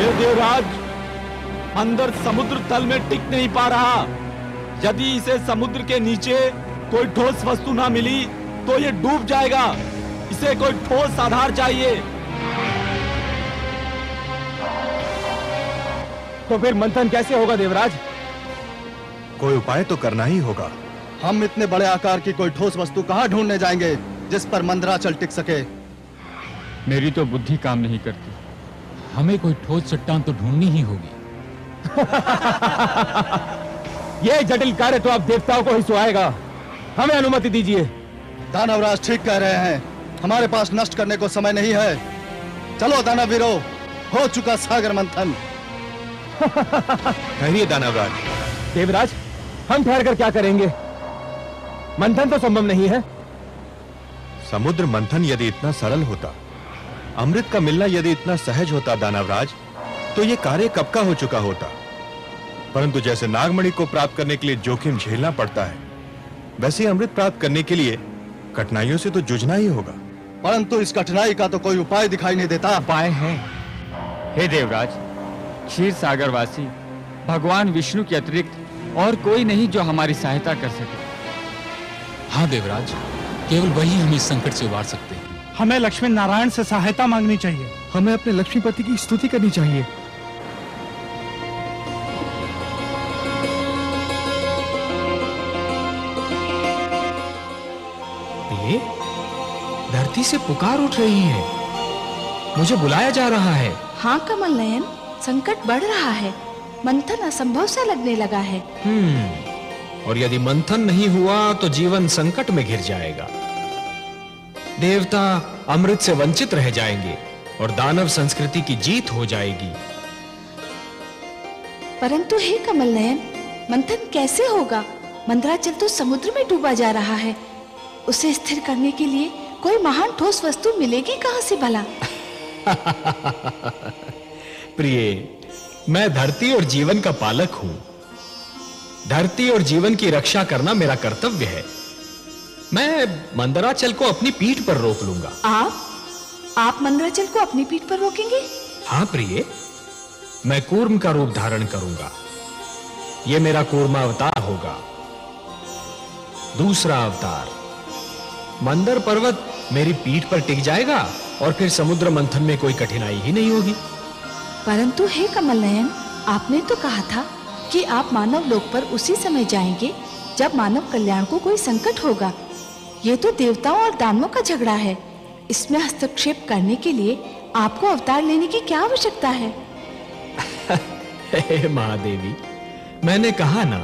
हे देवराज, अंदर समुद्र तल में टिक नहीं पा रहा। यदि इसे समुद्र के नीचे कोई ठोस वस्तु ना मिली तो ये डूब जाएगा। इसे कोई ठोस आधार चाहिए। तो फिर मंथन कैसे होगा देवराज? कोई उपाय तो करना ही होगा। हम इतने बड़े आकार की कोई ठोस वस्तु कहाँ ढूंढने जाएंगे जिस पर मंदराचल टिक सके? मेरी तो बुद्धि काम नहीं करती। हमें कोई ठोस चट्टान तो ढूंढनी ही होगी। ये जटिल कार्य तो आप देवताओं को ही सुहाएगा। हमें अनुमति दीजिए। दानवराज ठीक कह रहे हैं, हमारे पास नष्ट करने को समय नहीं है। चलो दानवीरों, हो चुका सागर मंथन। कहिए दानवराज। देवराज, हम ठहर कर क्या करेंगे? मंथन तो संभव नहीं है। समुद्र मंथन यदि इतना सरल होता, अमृत का मिलना यदि इतना सहज होता दानवराज, तो ये कार्य कब का हो चुका होता। परंतु जैसे नागमणि को प्राप्त करने के लिए जोखिम झेलना पड़ता है, वैसे अमृत प्राप्त करने के लिए कठिनाइयों से तो जूझना ही होगा। परंतु इस कठिनाई का तो कोई उपाय दिखाई नहीं देता। उपाय है हे देवराज, क्षीर सागरवासी भगवान विष्णु के अतिरिक्त और कोई नहीं जो हमारी सहायता कर सके। हाँ देवराज, केवल वही हमें संकट से उबार सकते हैं। हमें लक्ष्मी नारायण से सहायता मांगनी चाहिए। हमें अपने लक्ष्मीपति की स्तुति करनी चाहिए। धरती से पुकार उठ रही है, मुझे बुलाया जा रहा है। हाँ कमल नयन, संकट बढ़ रहा है। मंथन असंभव सा लगने लगा है। हम्म, और यदि मंथन नहीं हुआ तो जीवन संकट में घिर जाएगा। देवता अमृत से वंचित रह जाएंगे और दानव संस्कृति की जीत हो जाएगी। परंतु हे कमल नयन, मंथन कैसे होगा? मंदराचल तो समुद्र में डूबा जा रहा है। उसे स्थिर करने के लिए कोई महान ठोस वस्तु मिलेगी कहां से भला? प्रिय, मैं धरती और जीवन का पालक हूं। धरती और जीवन की रक्षा करना मेरा कर्तव्य है। मैं मंदराचल को अपनी पीठ पर रोक लूंगा। आप आप मंदराचल को अपनी पीठ पर रोकेंगे? हाँ प्रिय, मैं कूर्म का रूप धारण करूंगा। ये मेरा कूर्मावतार होगा। दूसरा अवतार। मंदर पर्वत मेरी पीठ पर टिक जाएगा और फिर समुद्र मंथन में कोई कठिनाई ही नहीं होगी। परंतु हे कमल नयन, आपने तो कहा था कि आप मानव लोक पर उसी समय जाएंगे जब मानव कल्याण को कोई संकट होगा। ये तो देवताओं और दानवों का झगड़ा है। इसमें हस्तक्षेप करने के लिए आपको अवतार लेने की क्या आवश्यकता है? हे महादेवी, मैंने कहा ना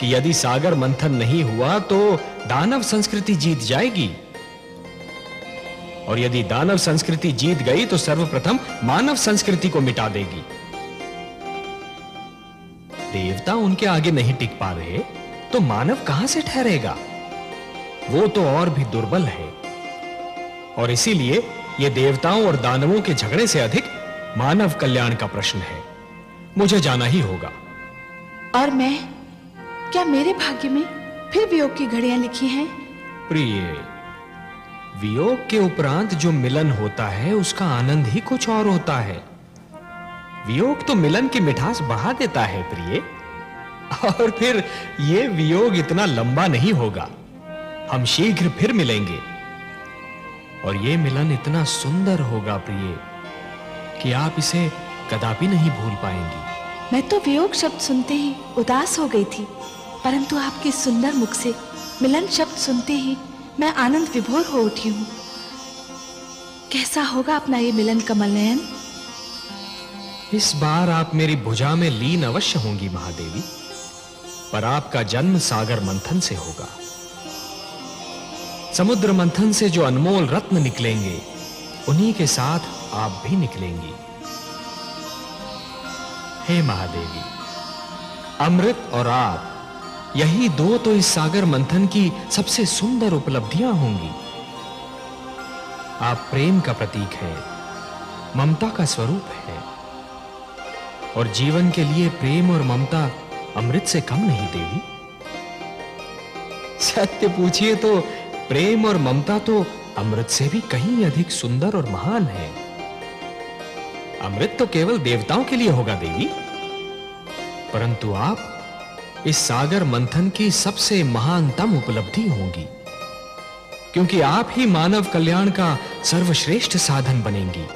कि यदि सागर मंथन नहीं हुआ तो दानव संस्कृति जीत जाएगी, और यदि दानव संस्कृति जीत गई तो सर्वप्रथम मानव संस्कृति को मिटा देगी। देवता उनके आगे नहीं टिक पा रहे तो मानव कहां से ठहरेगा? वो तो और भी दुर्बल है, और इसीलिए ये देवताओं और दानवों के झगड़े से अधिक मानव कल्याण का प्रश्न है। मुझे जाना ही होगा। और मैं, क्या मेरे भाग्य में फिर वियोग की घड़ियां लिखी हैं? प्रिय, वियोग के उपरांत जो मिलन होता है उसका आनंद ही कुछ और होता है। वियोग तो मिलन की मिठास बढ़ा देता है प्रिय, और फिर ये वियोग इतना लंबा नहीं होगा। हम शीघ्र फिर मिलेंगे और ये मिलन इतना सुंदर होगा प्रिय कि आप इसे कदापि नहीं भूल पाएंगी। मैं तो वियोग शब्द सुनते ही उदास हो गई थी, परंतु आपके सुंदर मुख से मिलन शब्द सुनते ही मैं आनंद विभोर हो उठी हूँ। कैसा होगा अपना ये मिलन कमल नयन? इस बार आप मेरी भुजा में लीन अवश्य होंगी महादेवी, पर आपका जन्म सागर मंथन से होगा। समुद्र मंथन से जो अनमोल रत्न निकलेंगे उन्हीं के साथ आप भी निकलेंगी। हे महादेवी, अमृत और आप, यही दो तो इस सागर मंथन की सबसे सुंदर उपलब्धियां होंगी। आप प्रेम का प्रतीक है, ममता का स्वरूप है, और जीवन के लिए प्रेम और ममता अमृत से कम नहीं देवी। सत्य पूछिए तो प्रेम और ममता तो अमृत से भी कहीं अधिक सुंदर और महान है। अमृत तो केवल देवताओं के लिए होगा देवी, परंतु आप इस सागर मंथन की सबसे महानतम उपलब्धि होंगी, क्योंकि आप ही मानव कल्याण का सर्वश्रेष्ठ साधन बनेंगी।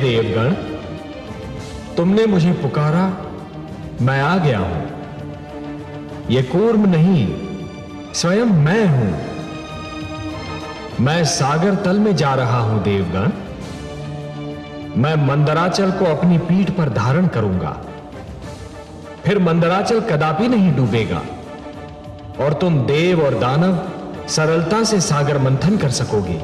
देवगण, तुमने मुझे पुकारा, मैं आ गया हूं। यह कूर्म नहीं, स्वयं मैं हूं। मैं सागर तल में जा रहा हूं देवगण। मैं मंदराचल को अपनी पीठ पर धारण करूंगा, फिर मंदराचल कदापि नहीं डूबेगा और तुम देव और दानव सरलता से सागर मंथन कर सकोगे।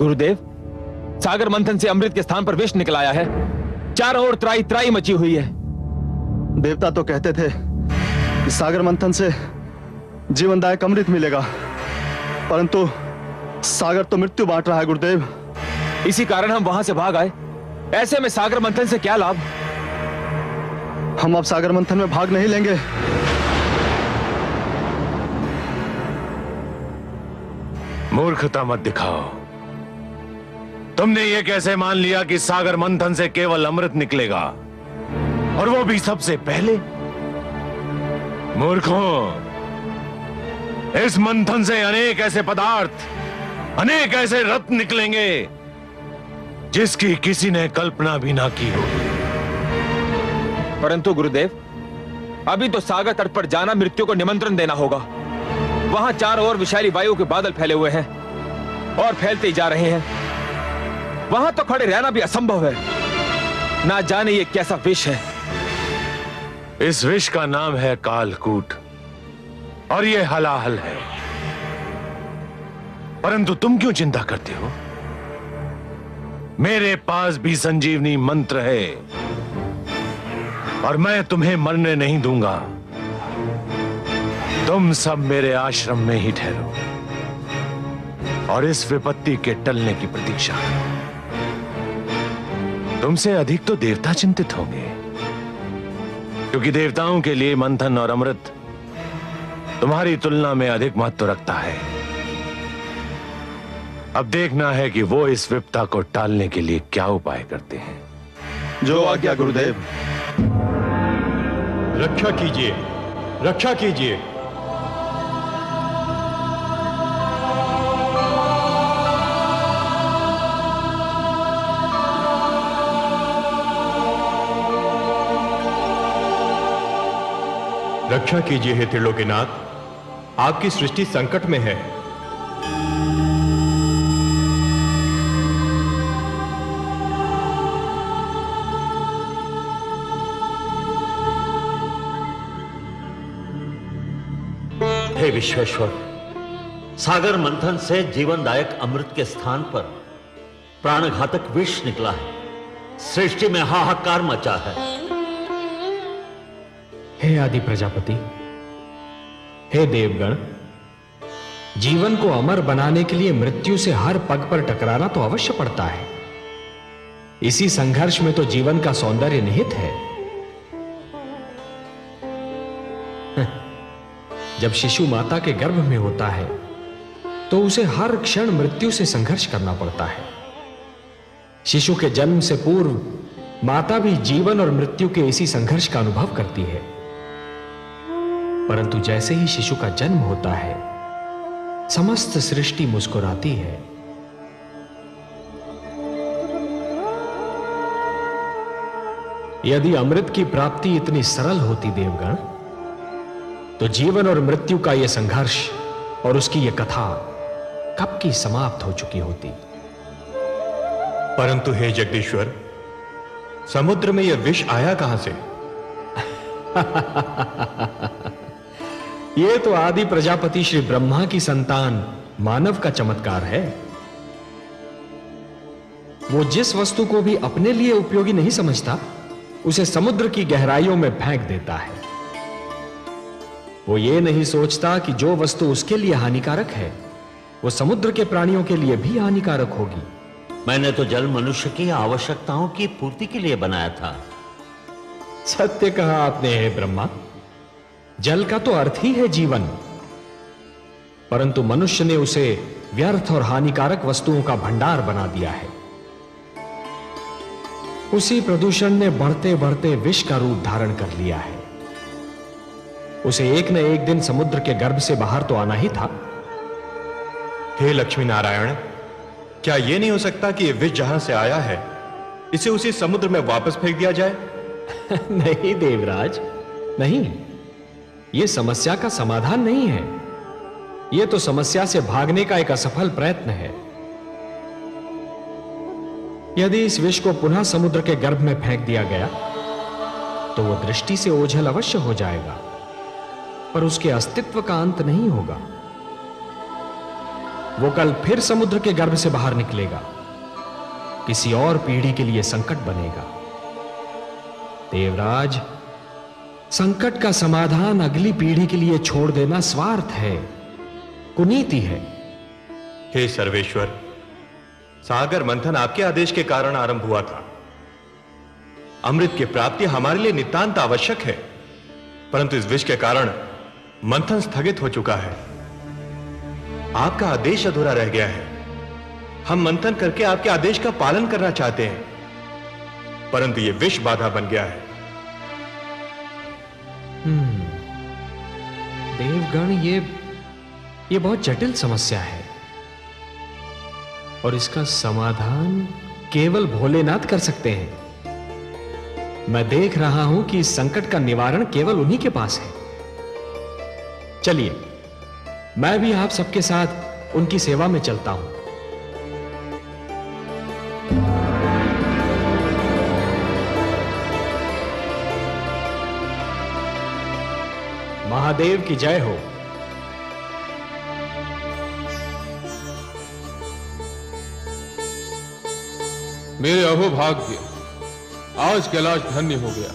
गुरुदेव, सागर मंथन से अमृत के स्थान पर विष निकल आया है। चारों ओर त्राई त्राई मची हुई है। देवता तो कहते थे कि सागर मंथन से जीवनदायक अमृत मिलेगा, परंतु सागर तो मृत्यु बांट रहा है गुरुदेव। इसी कारण हम वहां से भाग आए। ऐसे में सागर मंथन से क्या लाभ? हम अब सागर मंथन में भाग नहीं लेंगे। मूर्खता मत दिखाओ। तुमने ये कैसे मान लिया कि सागर मंथन से केवल अमृत निकलेगा, और वो भी सबसे पहले? मूर्खों, इस मंथन से अनेक ऐसे पदार्थ, अनेक ऐसे रत्न निकलेंगे जिसकी किसी ने कल्पना भी ना की होगी। परंतु गुरुदेव, अभी तो सागर तट पर जाना मृत्यु को निमंत्रण देना होगा। वहां चारों ओर विषैली वायु के बादल फैले हुए हैं और फैलते ही जा रहे हैं। वहां तो खड़े रहना भी असंभव है। ना जाने ये कैसा विष है। इस विष का नाम है कालकूट, और ये हलाहल है। परंतु तुम क्यों चिंता करते हो? मेरे पास भी संजीवनी मंत्र है, और मैं तुम्हें मरने नहीं दूंगा। तुम सब मेरे आश्रम में ही ठहरो और इस विपत्ति के टलने की प्रतीक्षा करो। तुमसे अधिक तो देवता चिंतित होंगे, क्योंकि देवताओं के लिए मंथन और अमृत तुम्हारी तुलना में अधिक महत्व रखता है। अब देखना है कि वो इस विपदा को टालने के लिए क्या उपाय करते हैं। जो आज्ञा गुरुदेव। रक्षा कीजिए, रक्षा कीजिए। रक्षा कीजिए हे त्रिलोकीनाथ, आपकी सृष्टि संकट में है। हे विश्वेश्वर, सागर मंथन से जीवनदायक अमृत के स्थान पर प्राणघातक विष निकला है। सृष्टि में हाहाकार मचा है। हे आदि प्रजापति, हे देवगण, जीवन को अमर बनाने के लिए मृत्यु से हर पग पर टकराना तो अवश्य पड़ता है। इसी संघर्ष में तो जीवन का सौंदर्य निहित है। जब शिशु माता के गर्भ में होता है तो उसे हर क्षण मृत्यु से संघर्ष करना पड़ता है। शिशु के जन्म से पूर्व माता भी जीवन और मृत्यु के इसी संघर्ष का अनुभव करती है, परंतु जैसे ही शिशु का जन्म होता है, समस्त सृष्टि मुस्कुराती है। यदि अमृत की प्राप्ति इतनी सरल होती देवगण, तो जीवन और मृत्यु का यह संघर्ष और उसकी यह कथा कब की समाप्त हो चुकी होती। परंतु हे जगदीश्वर, समुद्र में यह विष आया कहां से? यह तो आदि प्रजापति श्री ब्रह्मा की संतान मानव का चमत्कार है। वो जिस वस्तु को भी अपने लिए उपयोगी नहीं समझता उसे समुद्र की गहराइयों में फेंक देता है। वो ये नहीं सोचता कि जो वस्तु उसके लिए हानिकारक है वो समुद्र के प्राणियों के लिए भी हानिकारक होगी। मैंने तो जल मनुष्य की आवश्यकताओं की पूर्ति के लिए बनाया था। सत्य कहा आपने है ब्रह्मा, जल का तो अर्थ ही है जीवन, परंतु मनुष्य ने उसे व्यर्थ और हानिकारक वस्तुओं का भंडार बना दिया है। उसी प्रदूषण ने बढ़ते बढ़ते विष का रूप धारण कर लिया है। उसे एक न एक दिन समुद्र के गर्भ से बाहर तो आना ही था। हे लक्ष्मी नारायण, क्या यह नहीं हो सकता कि यह विष जहां से आया है इसे उसी समुद्र में वापस फेंक दिया जाए? नहीं देवराज, नहीं, यह समस्या का समाधान नहीं है। यह तो समस्या से भागने का एक असफल प्रयत्न है। यदि इस विष को पुनः समुद्र के गर्भ में फेंक दिया गया तो वह दृष्टि से ओझल अवश्य हो जाएगा, पर उसके अस्तित्व का अंत नहीं होगा। वो कल फिर समुद्र के गर्भ से बाहर निकलेगा, किसी और पीढ़ी के लिए संकट बनेगा। देवराज, संकट का समाधान अगली पीढ़ी के लिए छोड़ देना स्वार्थ है, कुनीति है। हे सर्वेश्वर, सागर मंथन आपके आदेश के कारण आरंभ हुआ था। अमृत की प्राप्ति हमारे लिए नितांत आवश्यक है, परंतु इस विष के कारण मंथन स्थगित हो चुका है। आपका आदेश अधूरा रह गया है। हम मंथन करके आपके आदेश का पालन करना चाहते हैं, परंतु यह विष बाधा बन गया है। हम्म, देवगण, ये ये बहुत जटिल समस्या है और इसका समाधान केवल भोलेनाथ कर सकते हैं। मैं देख रहा हूं कि इस संकट का निवारण केवल उन्हीं के पास है। चलिए, मैं भी आप सबके साथ उनकी सेवा में चलता हूं। महादेव की जय हो। मेरे अहो भाग्य, आज कैलाश धन्य हो गया।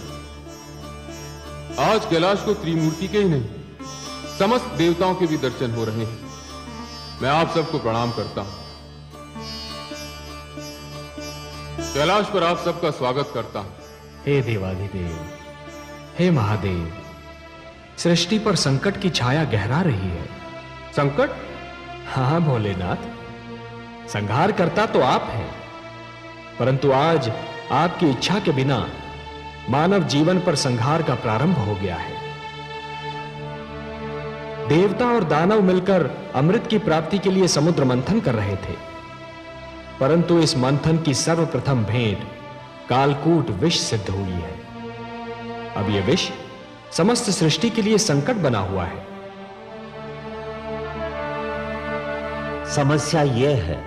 आज कैलाश को त्रिमूर्ति के ही नहीं समस्त देवताओं के भी दर्शन हो रहे हैं। मैं आप सबको प्रणाम करता हूं। कैलाश पर आप सबका स्वागत करता हूं। हे देवाधिदेव, हे महादेव, सृष्टि पर संकट की छाया गहरा रही है। संकट? हाँ भोलेनाथ, संहार करता तो आप हैं, परंतु आज आपकी इच्छा के बिना मानव जीवन पर संहार का प्रारंभ हो गया है। देवता और दानव मिलकर अमृत की प्राप्ति के लिए समुद्र मंथन कर रहे थे, परंतु इस मंथन की सर्वप्रथम भेंट कालकूट विष सिद्ध हुई है। अब यह विष समस्त सृष्टि के लिए संकट बना हुआ है। समस्या यह है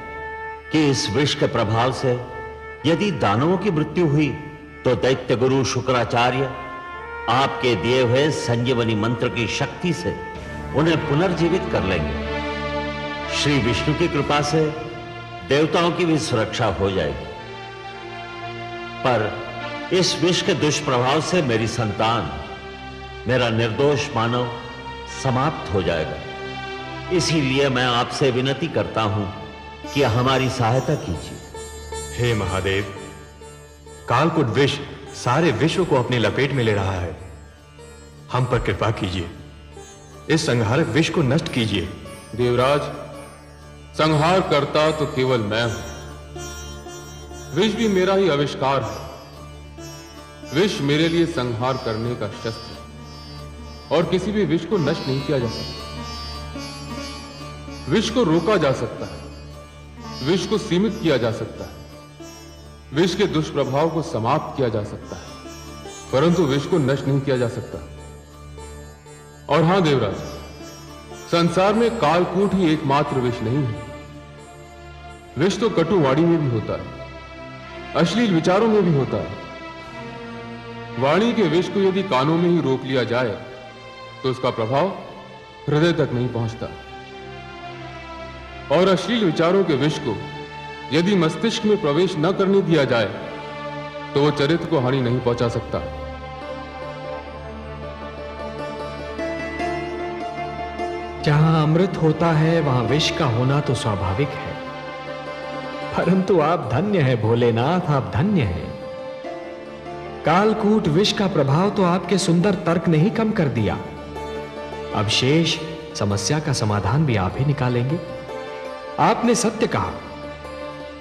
कि इस विष के प्रभाव से यदि दानवों की मृत्यु हुई तो दैत्य गुरु शुक्राचार्य आपके दिए हुए संजीवनी मंत्र की शक्ति से उन्हें पुनर्जीवित कर लेंगे। श्री विष्णु की कृपा से देवताओं की भी सुरक्षा हो जाएगी, पर इस विष के दुष्प्रभाव से मेरी संतान, मेरा निर्दोष मानव समाप्त हो जाएगा। इसीलिए मैं आपसे विनती करता हूं कि हमारी सहायता कीजिए। हे महादेव, कालकूट विष सारे विश्व को अपने लपेट में ले रहा है। हम पर कृपा कीजिए, इस संहारक विष को नष्ट कीजिए। देवराज, संहार करता तो केवल मैं हूं। विष भी मेरा ही आविष्कार है। विष मेरे लिए संहार करने का शस्त्र है और किसी भी विष को नष्ट नहीं किया जा सकता। विष को रोका जा सकता है, विष को सीमित किया जा सकता है, विष के दुष्प्रभाव को समाप्त किया जा सकता है, परंतु विष को नष्ट नहीं किया जा सकता। और हां देवराज, संसार में कालकूट ही एकमात्र विष नहीं है। विष तो कटुवाणी में भी होता है, अश्लील विचारों में भी होता है, वाणी के विष को यदि कानों में ही रोक लिया जाए तो उसका प्रभाव हृदय तक नहीं पहुंचता, और अश्लील विचारों के विष को यदि मस्तिष्क में प्रवेश न करने दिया जाए तो वो चरित्र को हानि नहीं पहुंचा सकता। जहां अमृत होता है वहां विष का होना तो स्वाभाविक है, परंतु आप धन्य हैं भोलेनाथ, आप धन्य हैं। कालकूट विष का प्रभाव तो आपके सुंदर तर्क ने ही कम कर दिया, अब शेष समस्या का समाधान भी आप ही निकालेंगे। आपने सत्य कहा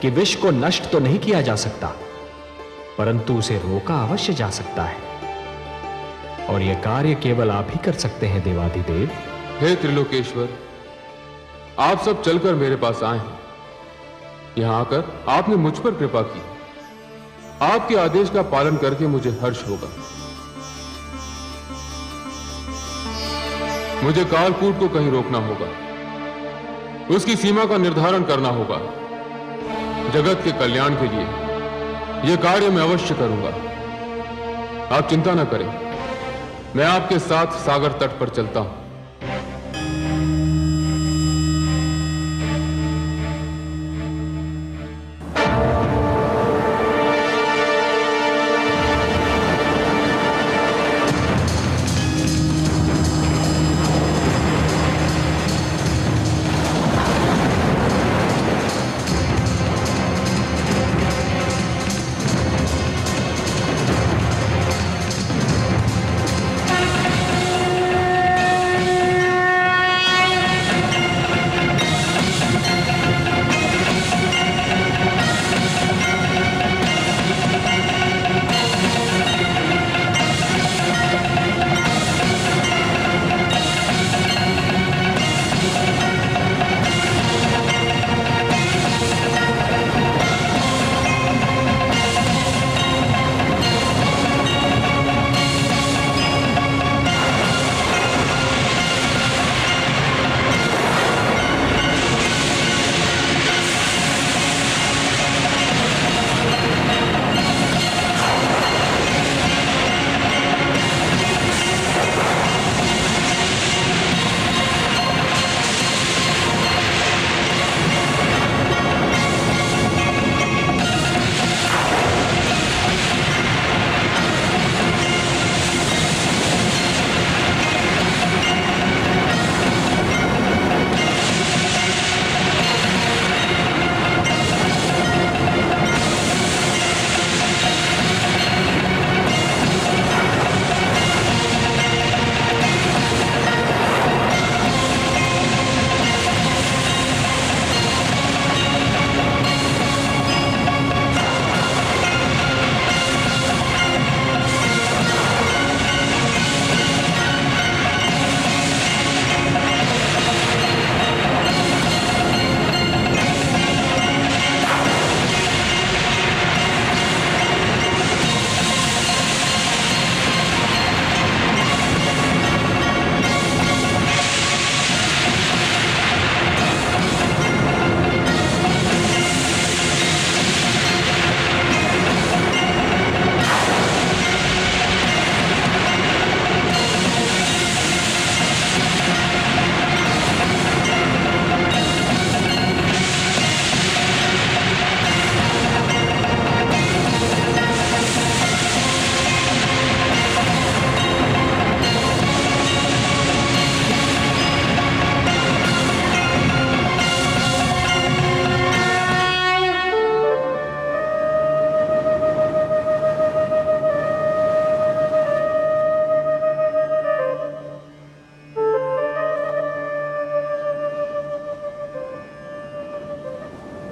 कि विष को नष्ट तो नहीं किया जा सकता, परंतु उसे रोका अवश्य जा सकता है, और यह कार्य केवल आप ही कर सकते हैं देवाधिदेव। हे त्रिलोकेश्वर, आप सब चलकर मेरे पास आए हैं। यहां आकर आपने मुझ पर कृपा की, आपके आदेश का पालन करके मुझे हर्ष होगा। मुझे कालकूट को कहीं रोकना होगा, उसकी सीमा का निर्धारण करना होगा। जगत के कल्याण के लिए यह कार्य मैं अवश्य करूंगा, आप चिंता न करें। मैं आपके साथ सागर तट पर चलता हूं।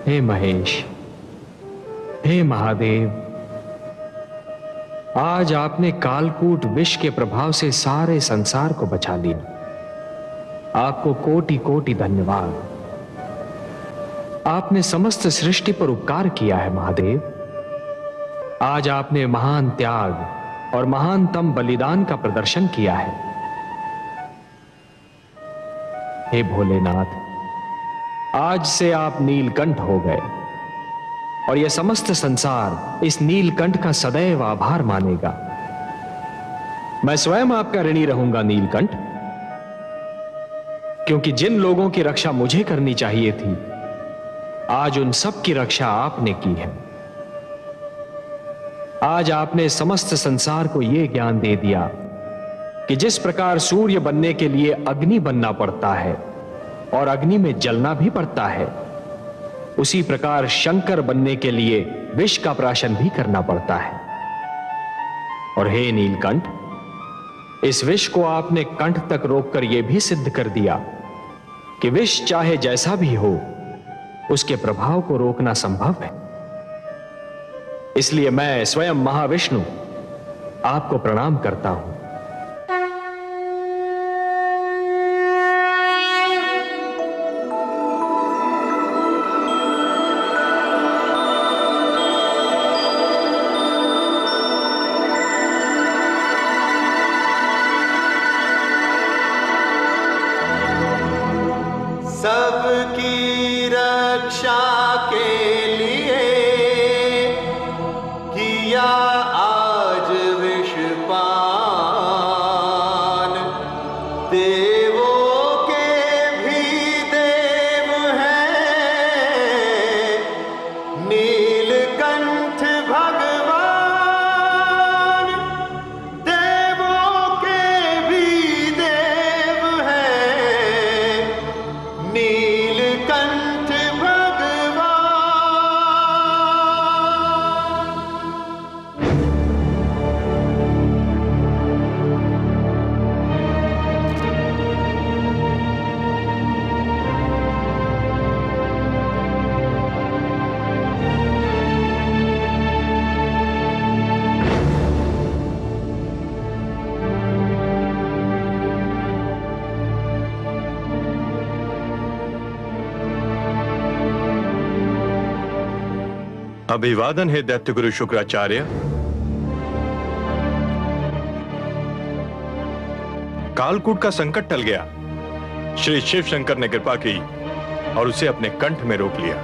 हे महेश, हे महादेव, आज आपने कालकूट विष के प्रभाव से सारे संसार को बचा लिया, आपको कोटि कोटि धन्यवाद। आपने समस्त सृष्टि पर उपकार किया है महादेव। आज आपने महान त्याग और महानतम बलिदान का प्रदर्शन किया है। हे भोलेनाथ, आज से आप नीलकंठ हो गए और यह समस्त संसार इस नीलकंठ का सदैव आभार मानेगा। मैं स्वयं आपका ऋणी रहूंगा नीलकंठ, क्योंकि जिन लोगों की रक्षा मुझे करनी चाहिए थी, आज उन सब की रक्षा आपने की है। आज आपने समस्त संसार को यह ज्ञान दे दिया कि जिस प्रकार सूर्य बनने के लिए अग्नि बनना पड़ता है और अग्नि में जलना भी पड़ता है, उसी प्रकार शंकर बनने के लिए विष का प्राशन भी करना पड़ता है। और हे नीलकंठ, इस विष को आपने कंठ तक रोककर यह भी सिद्ध कर दिया कि विष चाहे जैसा भी हो, उसके प्रभाव को रोकना संभव है। इसलिए मैं स्वयं महाविष्णु आपको प्रणाम करता हूं। अभिवादन है दैत्य गुरु शुक्राचार्य। कालकूट का संकट टल गया। श्री शिव शंकर ने कृपा की और उसे अपने कंठ में रोक लिया।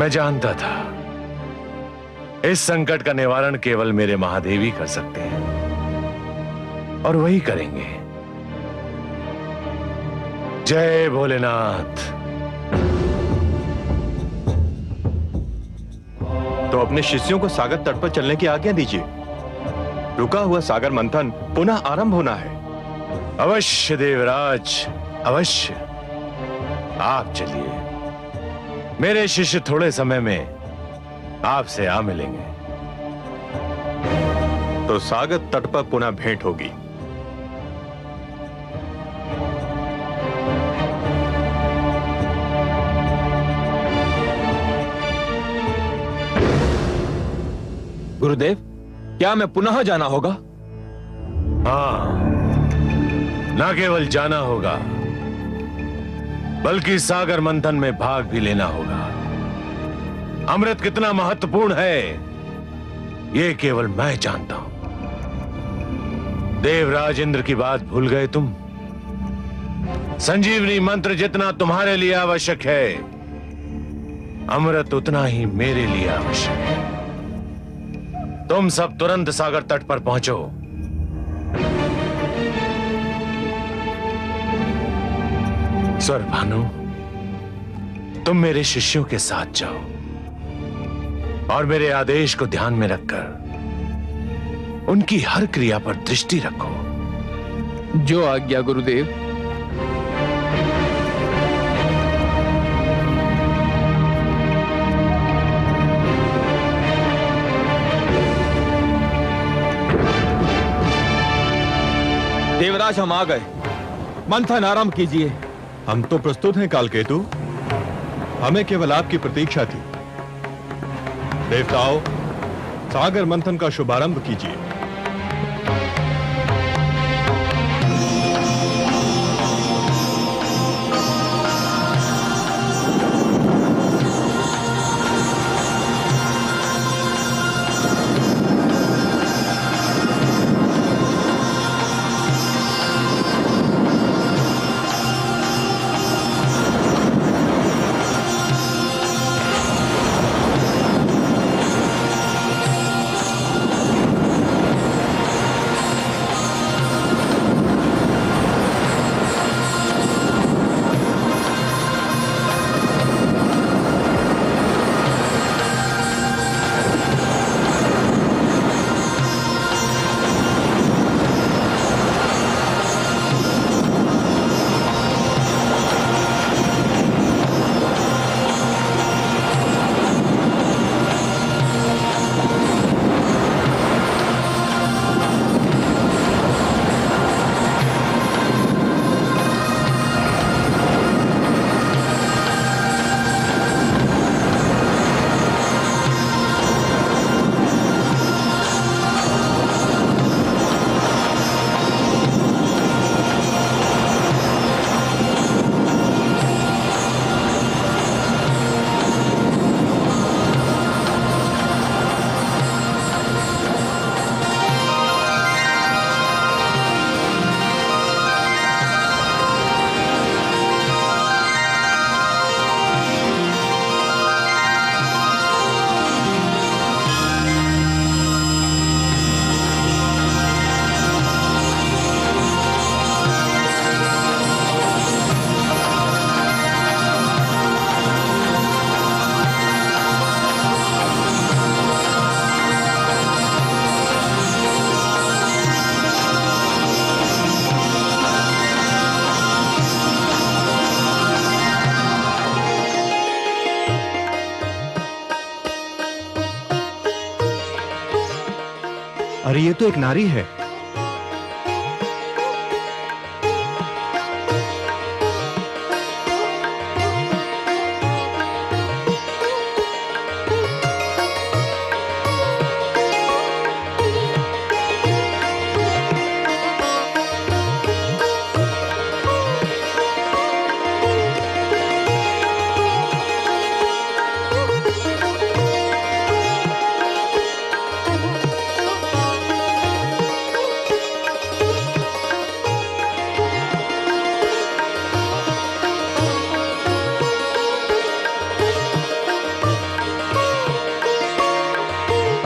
मैं जानता था इस संकट का निवारण केवल मेरे महादेवी कर सकते हैं और वही करेंगे। जय भोलेनाथ। तो अपने शिष्यों को सागर तट पर चलने की आज्ञा दीजिए। रुका हुआ सागर मंथन पुनः आरंभ होना है। अवश्य देवराज, अवश्य। आप चलिए, मेरे शिष्य थोड़े समय में आपसे आ मिलेंगे। तो सागर तट पर पुनः भेंट होगी। गुरुदेव, क्या मैं पुनः जाना होगा? हाँ, न केवल जाना होगा बल्कि सागर मंथन में भाग भी लेना होगा। अमृत कितना महत्वपूर्ण है यह केवल मैं जानता हूं। देवराज इंद्र की बात भूल गए तुम। संजीवनी मंत्र जितना तुम्हारे लिए आवश्यक है, अमृत उतना ही मेरे लिए आवश्यक है। तुम सब तुरंत सागर तट पर पहुंचो। स्वर्भानु, तुम मेरे शिष्यों के साथ जाओ और मेरे आदेश को ध्यान में रखकर उनकी हर क्रिया पर दृष्टि रखो। जो आज्ञा गुरुदेव। देवराज, हम आ गए। मंथन आरंभ कीजिए। हम तो प्रस्तुत हैं काल केतु। हमें केवल आपकी प्रतीक्षा थी। देवताओं, सागर मंथन का शुभारंभ कीजिए। अरे ये तो एक नारी है।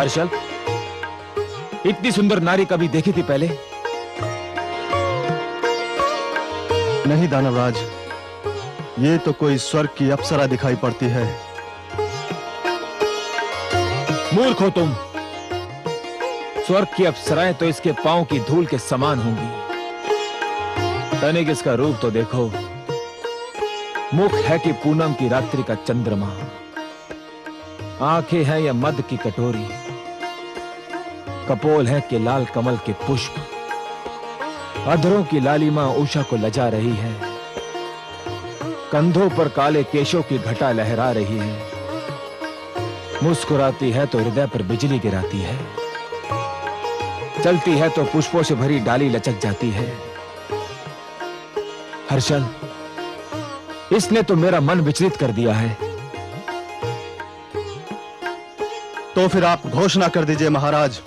हर्षल, इतनी सुंदर नारी कभी देखी थी पहले? नहीं दानवराज, ये तो कोई स्वर्ग की अप्सरा दिखाई पड़ती है। मूर्ख हो तुम। स्वर्ग की अप्सराएं तो इसके पांव की धूल के समान होंगी। तनिक इसका रूप तो देखो, मुख है कि पूनम की रात्रि का चंद्रमा, आंखें हैं या मद की कटोरी, कपोल है कि लाल कमल के पुष्प, अधरों की लालिमा उषा को लजा रही है, कंधों पर काले केशों की घटा लहरा रही है, मुस्कुराती है तो हृदय पर बिजली गिराती है, चलती है तो पुष्पों से भरी डाली लचक जाती है। हर्षल, इसने तो मेरा मन विचलित कर दिया है। तो फिर आप घोषणा कर दीजिए महाराज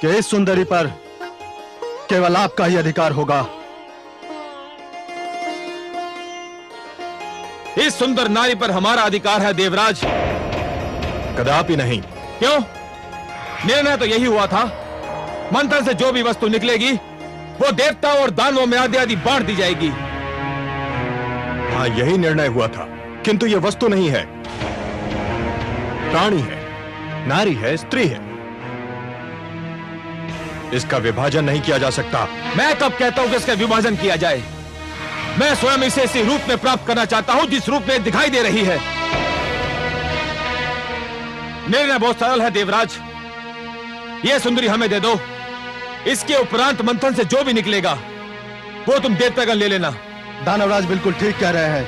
कि इस सुंदरी पर केवल आपका ही अधिकार होगा। इस सुंदर नारी पर हमारा अधिकार है देवराज। कदापि नहीं। क्यों? निर्णय तो यही हुआ था। मंथन से जो भी वस्तु निकलेगी वो देवताओं और दानवों में आदि आदि बांट दी जाएगी। हाँ, यही निर्णय हुआ था, किंतु ये वस्तु नहीं है, प्राणी है, नारी है, स्त्री है, इसका विभाजन नहीं किया जा सकता। मैं कब कहता हूं कि इसका विभाजन किया जाए। मैं स्वयं इसे इसी रूप में प्राप्त करना चाहता हूं जिस रूप में दिखाई दे रही है। निर्णय बहुत सरल है देवराज, यह सुंदरी हमें दे दो, इसके उपरांत मंथन से जो भी निकलेगा वो तुम देवतागण ले लेना। दानवराज बिल्कुल ठीक कह रहे हैं।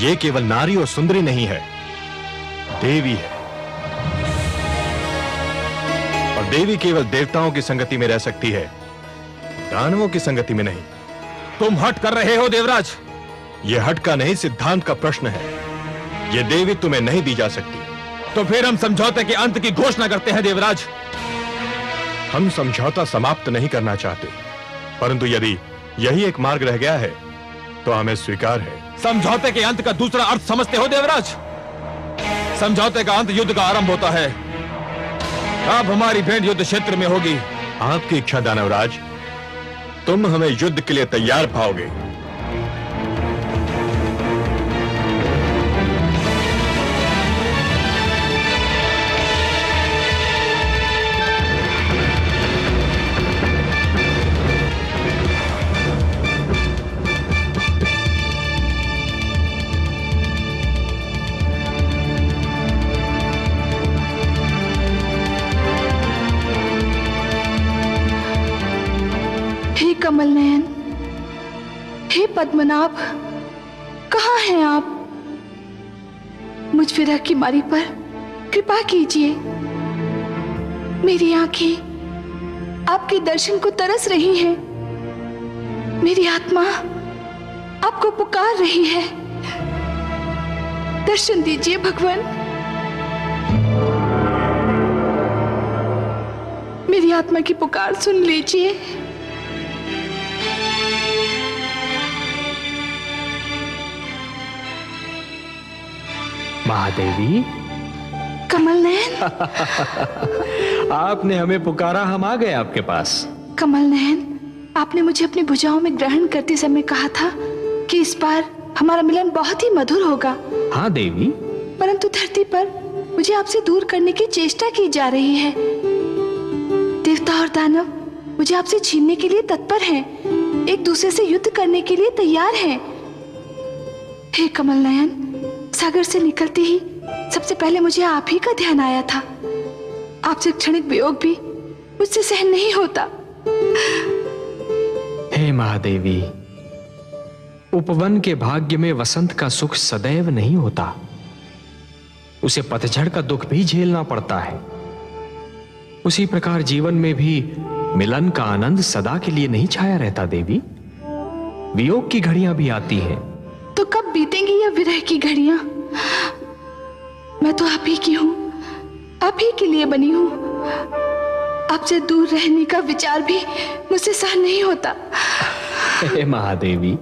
यह केवल नारी और सुंदरी नहीं है, देवी है, और देवी केवल देवताओं की संगति में रह सकती है, दानवों की संगति में नहीं। तुम हट कर रहे हो देवराज। यह हट का नहीं, सिद्धांत का प्रश्न है। यह देवी तुम्हें नहीं दी जा सकती। तो फिर हम समझौते के अंत की घोषणा करते हैं देवराज। हम समझौता समाप्त नहीं करना चाहते, परंतु यदि यही एक मार्ग रह गया है तो हमें स्वीकार है। समझौते के अंत का दूसरा अर्थ समझते हो देवराज? समझौते का अंत युद्ध का आरंभ होता है। अब हमारी भेंट युद्ध क्षेत्र में होगी। आपकी इच्छा दानवराज, तुम हमें युद्ध के लिए तैयार पाओगे। कमलनयन, हे पद्मनाभ, कहाँ हैं आप? मुझ विरह की मारी पर कृपा कीजिए। मेरी आंखें आपके दर्शन को तरस रही हैं, मेरी आत्मा आपको पुकार रही है। दर्शन दीजिए भगवान। मेरी आत्मा की पुकार सुन लीजिए। महादेवी, कमलनयन, आपने हमें पुकारा, हम आ गए आपके पास। कमलनयन, आपने मुझे अपनी भुजाओं में ग्रहण करते समय कहा था कि इस बार हमारा मिलन बहुत ही मधुर होगा। हाँ देवी, परंतु धरती पर मुझे आपसे दूर करने की चेष्टा की जा रही है। देवता और दानव मुझे आपसे छीनने के लिए तत्पर हैं, एक दूसरे से युद्ध करने के लिए तैयार हैं। हे कमलनयन, सागर से निकलते ही सबसे पहले मुझे आप ही का ध्यान आया था। आपसे क्षणिक वियोग भी मुझसे सहन नहीं होता। हे महादेवी, उपवन के भाग्य में वसंत का सुख सदैव नहीं होता, उसे पतझड़ का दुख भी झेलना पड़ता है। उसी प्रकार जीवन में भी मिलन का आनंद सदा के लिए नहीं छाया रहता। देवी, वियोग की घड़ियां भी आती हैं। तो कब बीतेंगी यह विरह की घड़ियां? मैं तो आप ही की हूं, आप ही के लिए बनी हूं। आपसे दूर रहने का विचार भी मुझसे सहन नहीं होता। हे महादेवी,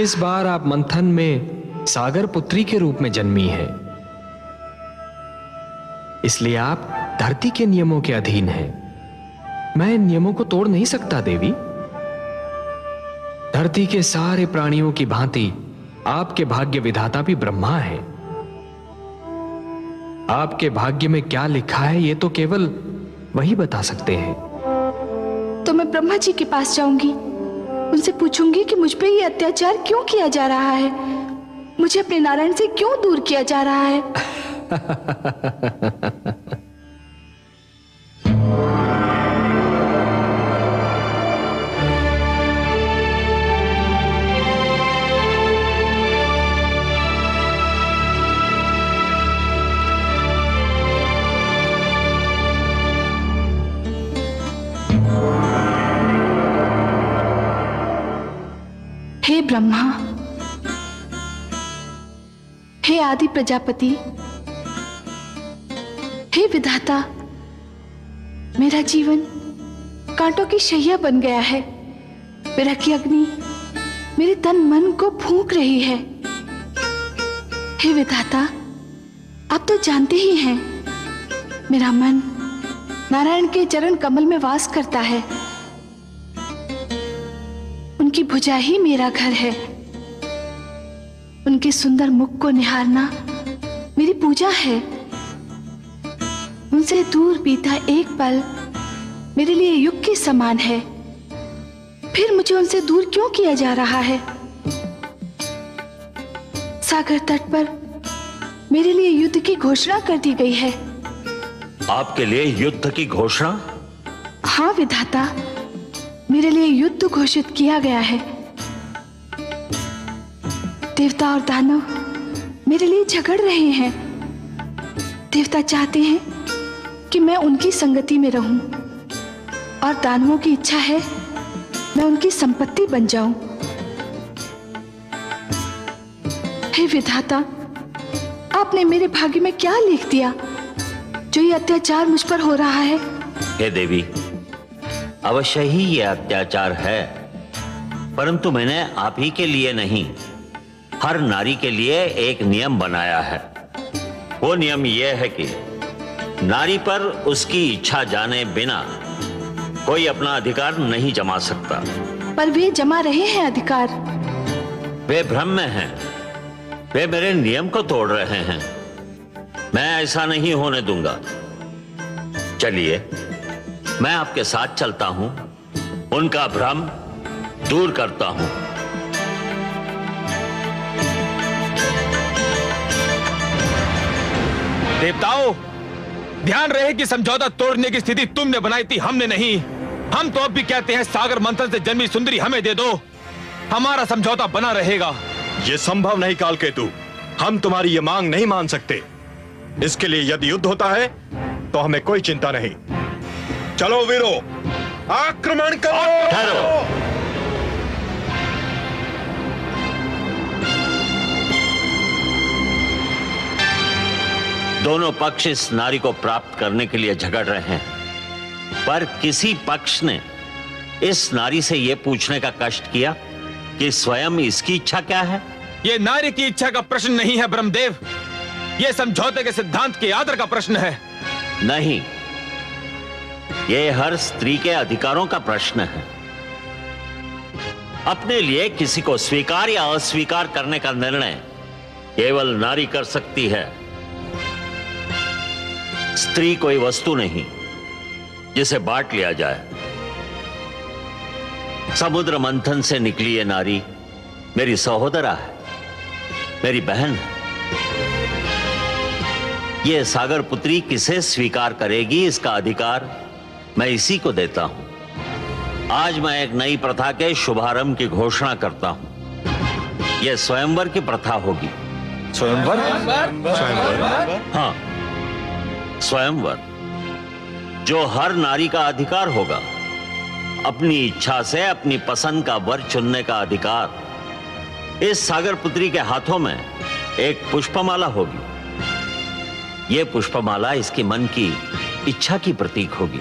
इस बार आप मंथन में सागर पुत्री के रूप में जन्मी हैं, इसलिए आप धरती के नियमों के अधीन हैं। मैं इन नियमों को तोड़ नहीं सकता देवी। धरती के सारे प्राणियों की भांति आपके भाग्य विधाता भी ब्रह्मा है। आपके भाग्य में क्या लिखा है ये तो केवल वही बता सकते हैं। तो मैं ब्रह्मा जी के पास जाऊंगी, उनसे पूछूंगी कि मुझ पे ये अत्याचार क्यों किया जा रहा है, मुझे अपने नारायण से क्यों दूर किया जा रहा है। हे ब्रह्मा, हे आदि प्रजापति, हे विधाता, मेरा जीवन कांटों की शैया बन गया है। विरह की अग्नि मेरे तन मन को फूंक रही है। हे विधाता, आप तो जानते ही हैं मेरा मन नारायण के चरण कमल में वास करता है। उनकी भुजा ही मेरा घर है। उनके सुंदर मुख को निहारना मेरी पूजा है। उनसे दूर बीता एक पल मेरे लिए युग के समान है। फिर मुझे उनसे दूर क्यों किया जा रहा है? सागर तट पर मेरे लिए युद्ध की घोषणा कर दी गई है। आपके लिए युद्ध की घोषणा? हाँ विधाता, मेरे लिए युद्ध घोषित किया गया है। देवता और दानव मेरे लिए झगड़ रहे हैं। देवता चाहते हैं कि मैं उनकी संगति में रहूं और दानवों की इच्छा है मैं उनकी संपत्ति बन जाऊं। हे विधाता, आपने मेरे भाग्य में क्या लिख दिया जो ये अत्याचार मुझ पर हो रहा है? हे देवी, अवश्य ही ये अत्याचार है, परंतु मैंने आप ही के लिए नहीं, हर नारी के लिए एक नियम बनाया है। वो नियम यह है कि नारी पर उसकी इच्छा जाने बिना कोई अपना अधिकार नहीं जमा सकता। पर वे जमा रहे हैं अधिकार। वे भ्रम में हैं, वे मेरे नियम को तोड़ रहे हैं। मैं ऐसा नहीं होने दूंगा। चलिए, मैं आपके साथ चलता हूं, उनका भ्रम दूर करता हूं। देवताओं, ध्यान रहे कि समझौता तोड़ने की स्थिति तुमने बनाई थी, हमने नहीं। हम तो अब भी कहते हैं सागर मंथन से जन्मी सुंदरी हमें दे दो, हमारा समझौता बना रहेगा। यह संभव नहीं काल केतु, हम तुम्हारी ये मांग नहीं मान सकते। इसके लिए यदि युद्ध होता है तो हमें कोई चिंता नहीं। चलो वीरो, आक्रमण करो। ठहरो। दोनों पक्ष इस नारी को प्राप्त करने के लिए झगड़ रहे हैं, पर किसी पक्ष ने इस नारी से यह पूछने का कष्ट किया कि स्वयं इसकी इच्छा क्या है? यह नारी की इच्छा का प्रश्न नहीं है ब्रह्मदेव, यह समझौते के सिद्धांत के आदर का प्रश्न है। नहीं, ये हर स्त्री के अधिकारों का प्रश्न है। अपने लिए किसी को स्वीकार या अस्वीकार करने का निर्णय केवल नारी कर सकती है। स्त्री कोई वस्तु नहीं जिसे बांट लिया जाए। समुद्र मंथन से निकली ये नारी मेरी सहोदरा है, मेरी बहन है। ये सागर पुत्री किसे स्वीकार करेगी, इसका अधिकार मैं इसी को देता हूं। आज मैं एक नई प्रथा के शुभारंभ की घोषणा करता हूं। यह स्वयंवर की प्रथा होगी। स्वयंवर? स्वयंवर? हाँ, स्वयंवर, जो हर नारी का अधिकार होगा। अपनी इच्छा से अपनी पसंद का वर चुनने का अधिकार। इस सागर पुत्री के हाथों में एक पुष्पमाला होगी। यह पुष्पमाला इसके मन की इच्छा की प्रतीक होगी।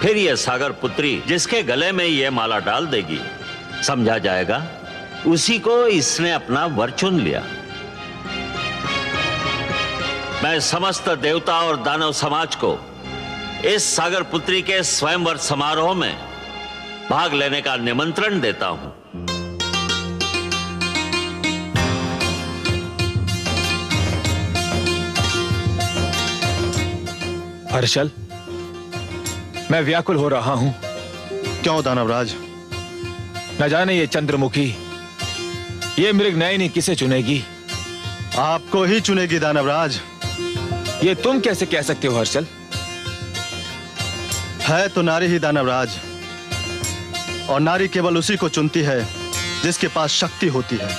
फिर यह सागर पुत्री जिसके गले में यह माला डाल देगी, समझा जाएगा उसी को इसने अपना वर चुन लिया। मैं समस्त देवता और दानव समाज को इस सागर पुत्री के स्वयंवर समारोह में भाग लेने का निमंत्रण देता हूं। हर्षल, मैं व्याकुल हो रहा हूं। क्यों दानवराज? न जाने ये चंद्रमुखी, ये मृगनयनी किसे चुनेगी। आपको ही चुनेगी दानवराज। ये तुम कैसे कह सकते हो हर्षल? है तो नारी ही दानवराज, और नारी केवल उसी को चुनती है जिसके पास शक्ति होती है।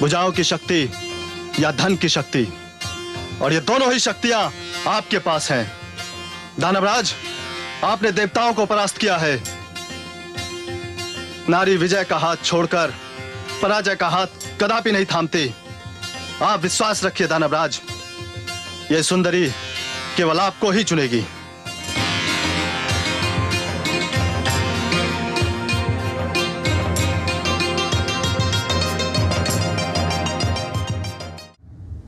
बुझाओं की शक्ति या धन की शक्ति, और ये दोनों ही शक्तियां आपके पास हैं। दानवराज, आपने देवताओं को परास्त किया है। नारी विजय का हाथ छोड़कर पराजय का हाथ कदापि नहीं थामती। आप विश्वास रखिए दानवराज, ये सुंदरी केवल आपको ही चुनेगी।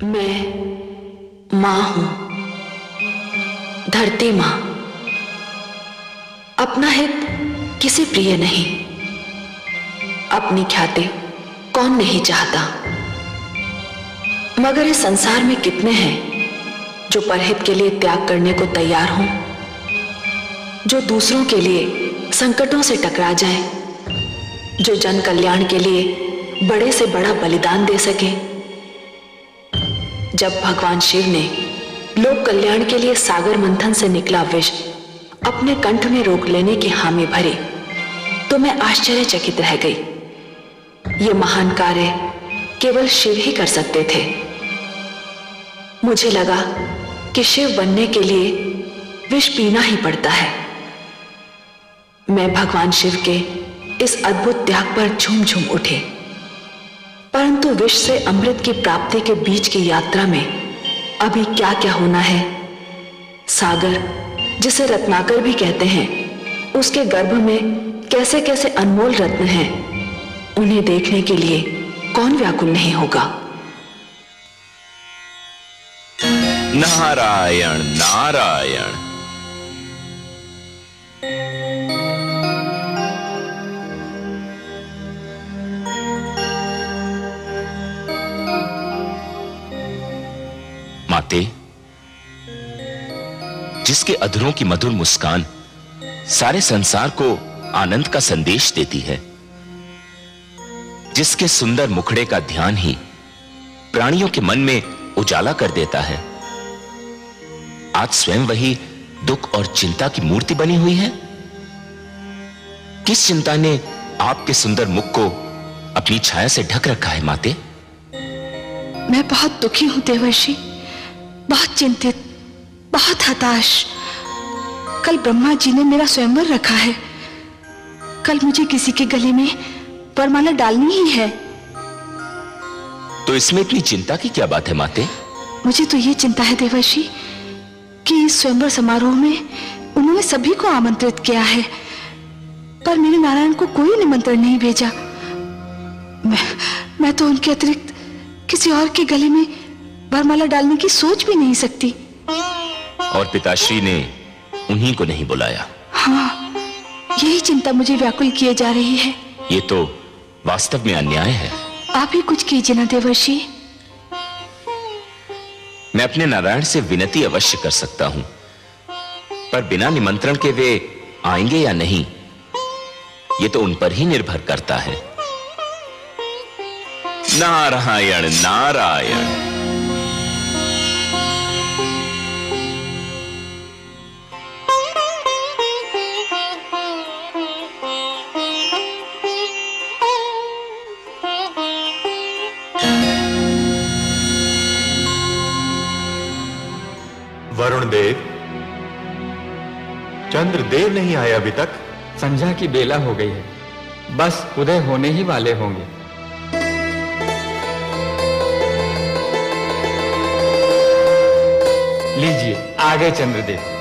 मैं मां हूं, धरती मां। अपना हित किसे प्रिय नहीं, अपनी ख्याति कौन नहीं चाहता। मगर इस संसार में कितने हैं जो परहित के लिए त्याग करने को तैयार हों, जो दूसरों के लिए संकटों से टकरा जाएं, जो जन कल्याण के लिए बड़े से बड़ा बलिदान दे सके। जब भगवान शिव ने लोक कल्याण के लिए सागर मंथन से निकला विष अपने कंठ में रोक लेने की हामी भरी, तो मैं आश्चर्यचकित रह गई। ये महान कार्य केवल शिव ही कर सकते थे। मुझे लगा कि शिव बनने के लिए विष पीना ही पड़ता है। मैं भगवान शिव के इस अद्भुत त्याग पर झूम झूम उठी, परंतु विष से अमृत की प्राप्ति के बीच की यात्रा में अभी क्या क्या होना है। सागर, जिसे रत्नाकर भी कहते हैं, उसके गर्भ में कैसे कैसे अनमोल रत्न हैं, उन्हें देखने के लिए कौन व्याकुल नहीं होगा। नारायण नारायण। माते, जिसके अधरों की मधुर मुस्कान सारे संसार को आनंद का संदेश देती है, जिसके सुंदर मुखड़े का ध्यान ही प्राणियों के मन में उजाला कर देता है, आज स्वयं वही दुख और चिंता की मूर्ति बनी हुई है। किस चिंता ने आपके सुंदर मुख को अपनी छाया से ढक रखा है माते? मैं बहुत दुखी हूं देवर्षि, बहुत चिंतित, बहुत हताश। कल ब्रह्मा जी ने मेरा स्वयंवर रखा है। कल मुझे किसी के गले में वरमाला डालनी ही है। तो इसमें इतनी चिंता की क्या बात है माते? मुझे तो ये चिंता है देवर्षि कि इस स्वयंवर समारोह में उन्होंने सभी को आमंत्रित किया है, पर मेरे नारायण को कोई निमंत्रण नहीं भेजा। मैं, मैं तो उनके अतिरिक्त किसी और के गले में वरमाला डालने की सोच भी नहीं सकती। और पिताश्री ने उन्हीं को नहीं बुलाया? हाँ, यही चिंता मुझे व्याकुल किए जा रही है। ये तो वास्तव में अन्याय है। आप ही कुछ कीजिए ना देवर्षि। मैं अपने नारायण से विनती अवश्य कर सकता हूँ, पर बिना निमंत्रण के वे आएंगे या नहीं, ये तो उन पर ही निर्भर करता है। नारायण नारायण। चंद्र देव नहीं आया अभी तक। संध्या की बेला हो गई है, बस उदय होने ही वाले होंगे। लीजिए आ गए चंद्रदेव।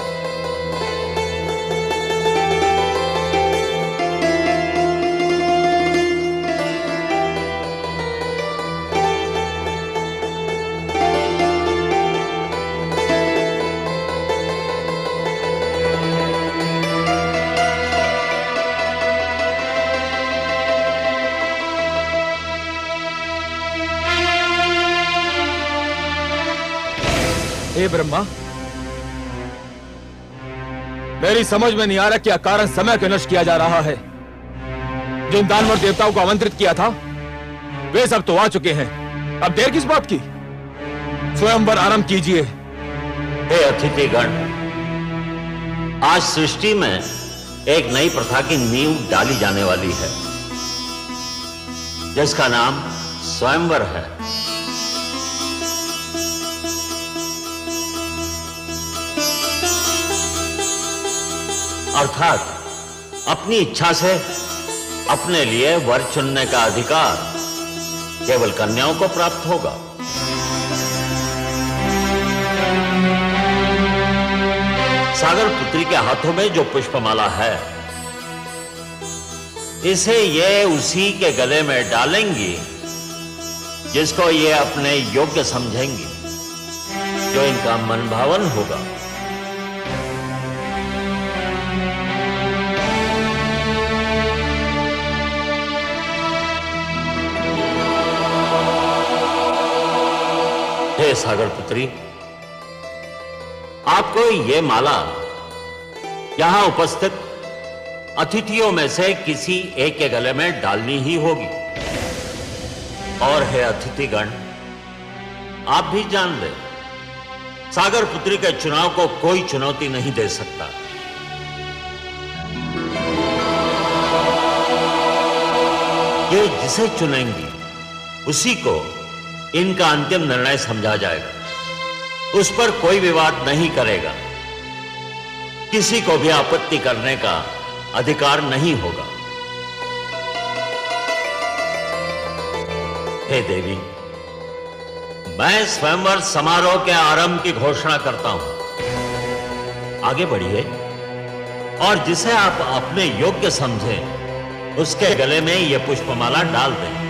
हे ब्रह्मा, मेरी समझ में नहीं आ रहा क्या कारण समय को नष्ट किया जा रहा है। जिन दानवर देवताओं को आमंत्रित किया था वे सब तो आ चुके हैं, अब देर किस बात की, स्वयंवर आरंभ कीजिए। हे अतिथिगण, आज सृष्टि में एक नई प्रथा की नींव डाली जाने वाली है जिसका नाम स्वयंवर है। अर्थात अपनी इच्छा से अपने लिए वर चुनने का अधिकार केवल कन्याओं को प्राप्त होगा। सागर पुत्री के हाथों में जो पुष्पमाला है इसे ये उसी के गले में डालेंगी जिसको ये अपने योग्य समझेंगी, जो इनका मनभावन होगा। हे सागर पुत्री, आपको ये माला यहां उपस्थित अतिथियों में से किसी एक के गले में डालनी ही होगी। और हे अतिथिगण, आप भी जान लें, सागर पुत्री के चुनाव को कोई चुनौती नहीं दे सकता। ये जिसे चुनेंगी उसी को इनका अंतिम निर्णय समझा जाएगा, उस पर कोई विवाद नहीं करेगा, किसी को भी आपत्ति करने का अधिकार नहीं होगा। हे देवी, मैं स्वयंवर समारोह के आरंभ की घोषणा करता हूं। आगे बढ़िए और जिसे आप अपने योग्य समझें उसके गले में यह पुष्पमाला डाल दें।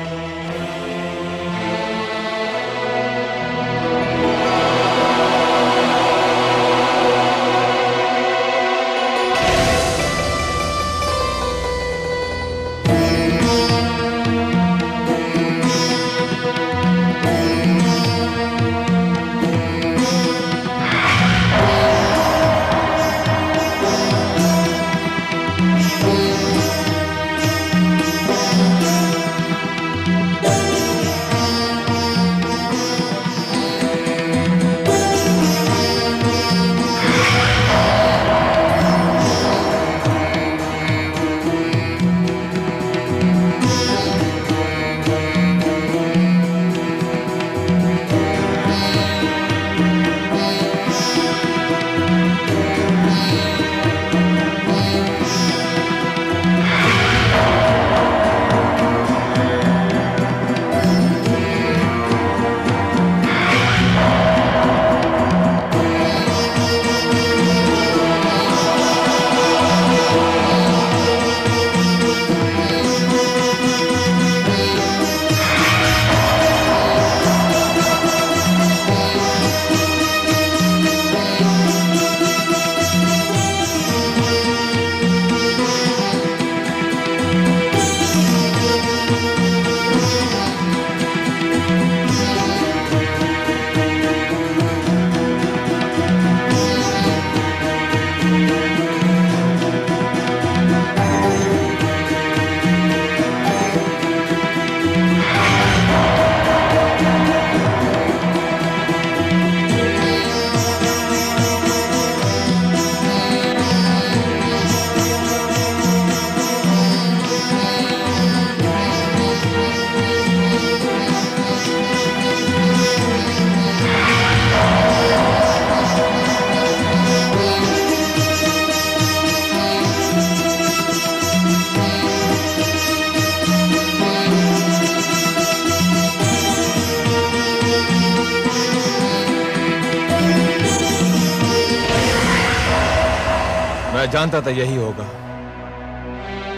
मैं जानता था यही होगा।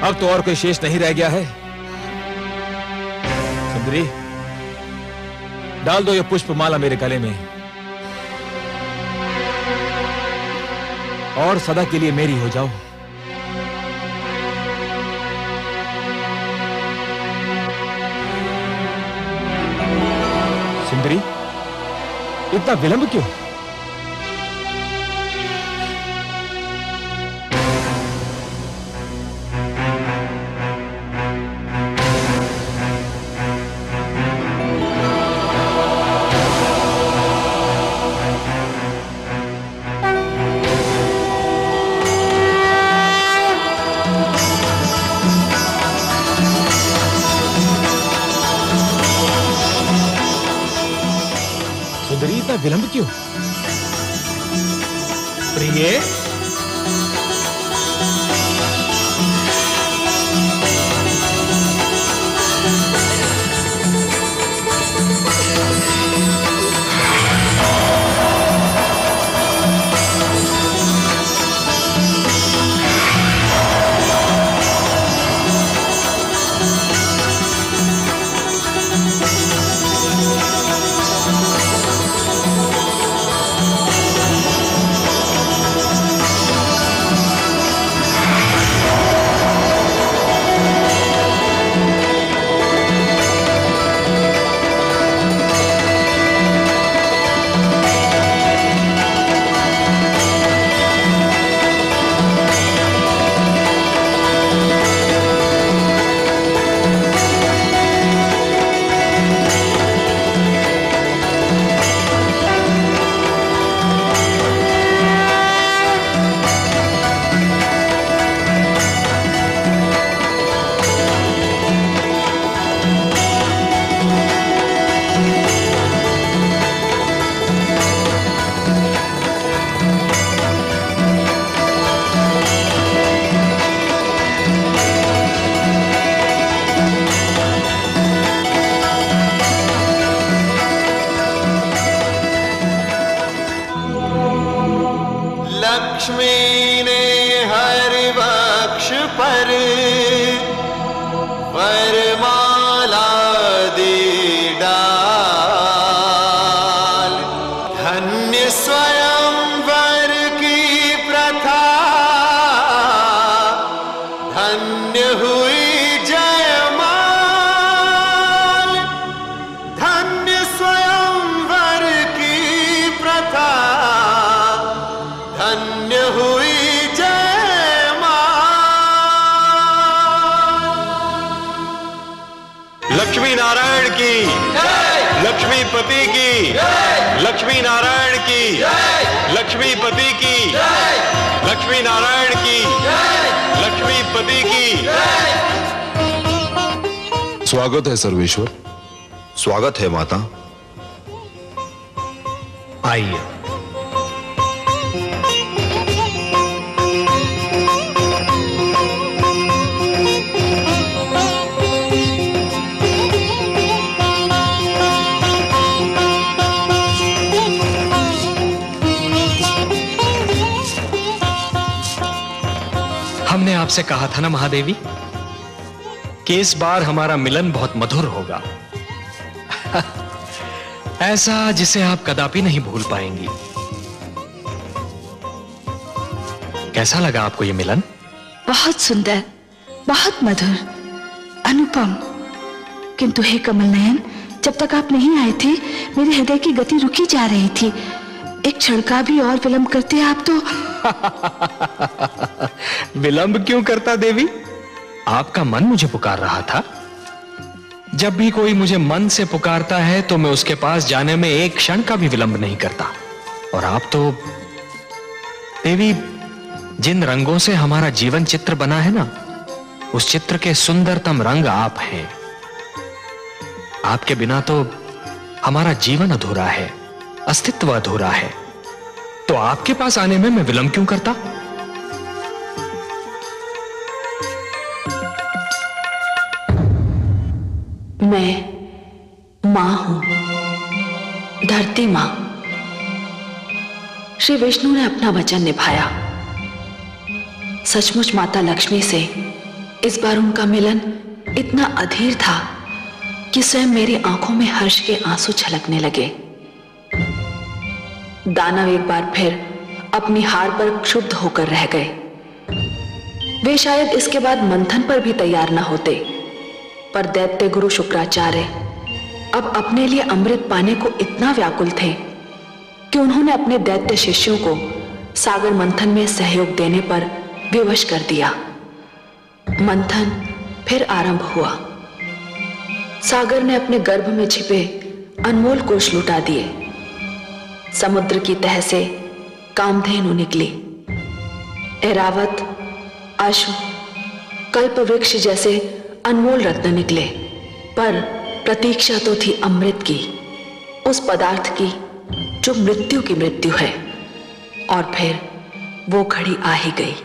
अब तो और कोई शेष नहीं रह गया है। सुंदरी, डाल दो ये पुष्पमाला मेरे गले में और सदा के लिए मेरी हो जाओ। सुंदरी, इतना विलंब क्यों? विलंब क्यों? प्रिय, लक्ष्मीपति की, लक्ष्मी नारायण की, लक्ष्मीपति की, लक्ष्मी नारायण की, लक्ष्मीपति की। स्वागत है सर्वेश्वर। स्वागत है माता। आइए। आपसे कहा था ना महादेवी कि इस बार हमारा मिलन बहुत मधुर होगा, ऐसा जिसे आप कदापि नहीं भूल पाएंगी। कैसा लगा आपको यह मिलन? बहुत सुंदर, बहुत मधुर, अनुपम। किंतु हे कमल नयन, जब तक आप नहीं आए थे मेरे हृदय की गति रुकी जा रही थी। एक क्षण का भी और विलंब करते आप तो। विलंब क्यों करता देवी? आपका मन मुझे पुकार रहा था। जब भी कोई मुझे मन से पुकारता है तो मैं उसके पास जाने में एक क्षण का भी विलंब नहीं करता। और आप तो देवी, जिन रंगों से हमारा जीवन चित्र बना है ना, उस चित्र के सुंदरतम रंग आप हैं। आपके बिना तो हमारा जीवन अधूरा है, अस्तित्व अधूरा है। तो आपके पास आने में मैं विलंब क्यों करता? मैं मां हूं, धरती मां। श्री विष्णु ने अपना वचन निभाया। सचमुच माता लक्ष्मी से इस बार उनका मिलन इतना अधीर था कि स्वयं मेरी आंखों में हर्ष के आंसू छलकने लगे। दानव एक बार फिर अपनी हार पर क्षुब्ध होकर रह गए। वे शायद इसके बाद मंथन पर भी तैयार न होते, पर दैत्य गुरु शुक्राचार्य अब अपने लिए अमृत पाने को इतना व्याकुल थे कि उन्होंने अपने दैत्य शिष्यों को सागर मंथन में सहयोग देने पर विवश कर दिया। मंथन फिर आरंभ हुआ। सागर ने अपने गर्भ में छिपे अनमोल कोष लुटा दिए। समुद्र की तह से कामधेनु निकली। एरावत, अश्व, कल्पवृक्ष जैसे अनमोल रत्न निकले, पर प्रतीक्षा तो थी अमृत की, उस पदार्थ की जो मृत्यु की मृत्यु है। और फिर वो घड़ी आ ही गई।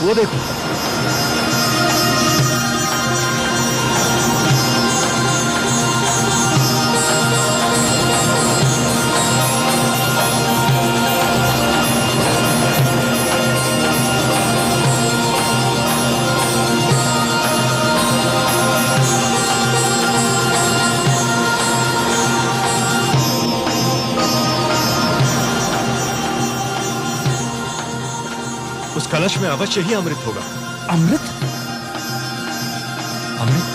वो देखो, कलश में अवश्य ही अमृत होगा। अमृत? अमृत?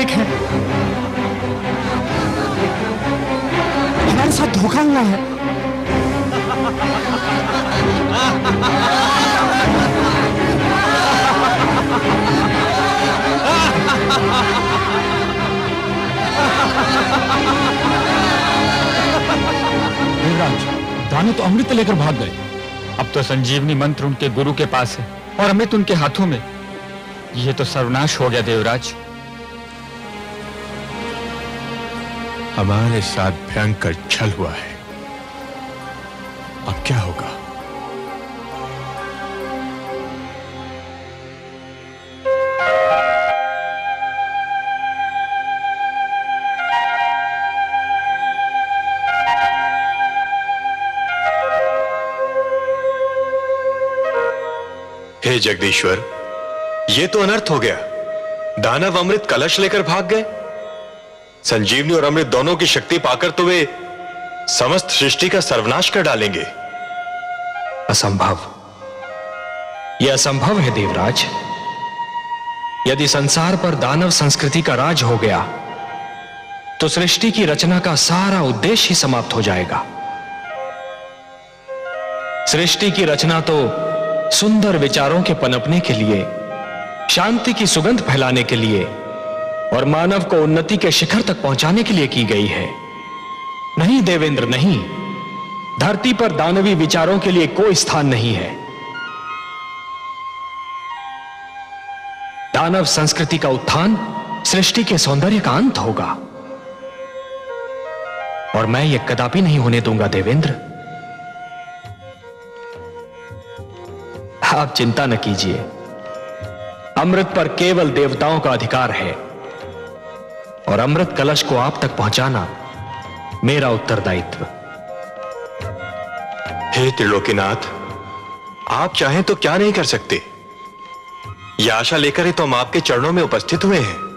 एक है, हमारे साथ धोखा हुआ है। देवराज, दानव तो अमृत लेकर भाग गए। अब तो संजीवनी मंत्र उनके गुरु के पास है और अमृत उनके हाथों में। यह तो सर्वनाश हो गया देवराज। हमारे साथ भयंकर छल हुआ है, अब क्या होगा? हे जगदीश्वर, ये तो अनर्थ हो गया। दानव अमृत कलश लेकर भाग गए। संजीवनी और अमृत दोनों की शक्ति पाकर तो वे समस्त सृष्टि का सर्वनाश कर डालेंगे। असंभव, यह असंभव है देवराज। यदि संसार पर दानव संस्कृति का राज हो गया तो सृष्टि की रचना का सारा उद्देश्य ही समाप्त हो जाएगा। सृष्टि की रचना तो सुंदर विचारों के पनपने के लिए, शांति की सुगंध फैलाने के लिए और मानव को उन्नति के शिखर तक पहुंचाने के लिए की गई है। नहीं देवेंद्र, नहीं, धरती पर दानवी विचारों के लिए कोई स्थान नहीं है। दानव संस्कृति का उत्थान सृष्टि के सौंदर्य का अंत होगा और मैं यह कदापि नहीं होने दूंगा। देवेंद्र, आप चिंता न कीजिए, अमृत पर केवल देवताओं का अधिकार है और अमृत कलश को आप तक पहुंचाना मेरा उत्तरदायित्व। हे त्रिलोकीनाथ, आप चाहें तो क्या नहीं कर सकते। यह आशा लेकर ही तो हम आपके चरणों में उपस्थित हुए हैं।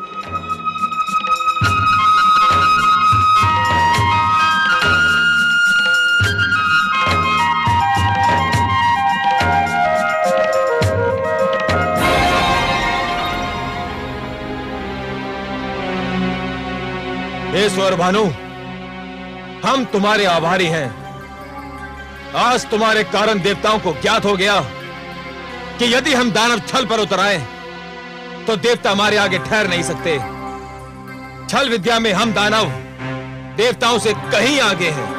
स्वर्भानु, हम तुम्हारे आभारी हैं। आज तुम्हारे कारण देवताओं को ज्ञात हो गया कि यदि हम दानव छल पर उतर आए तो देवता हमारे आगे ठहर नहीं सकते। छल विद्या में हम दानव देवताओं से कहीं आगे हैं।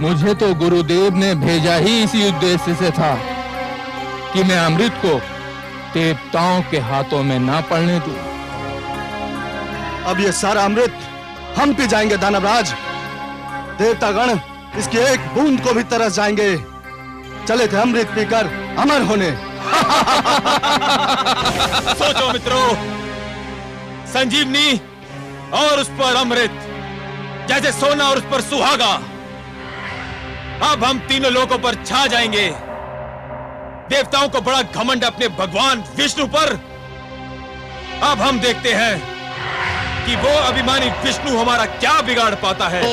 मुझे तो गुरुदेव ने भेजा ही इसी उद्देश्य से था कि मैं अमृत को देवताओं के हाथों में ना पड़ने दूं। अब ये सारा अमृत हम पी जाएंगे दानवराज, देवतागण इसकी एक बूंद को भी तरस जाएंगे। चले थे अमृत पीकर अमर होने। सोचो मित्रों, संजीवनी और उस पर अमृत जैसे सोना और उस पर सुहागा। अब हम तीनों लोकों पर छा जाएंगे। देवताओं को बड़ा घमंड अपने भगवान विष्णु पर, अब हम देखते हैं कि वो अभिमानी विष्णु हमारा क्या बिगाड़ पाता है।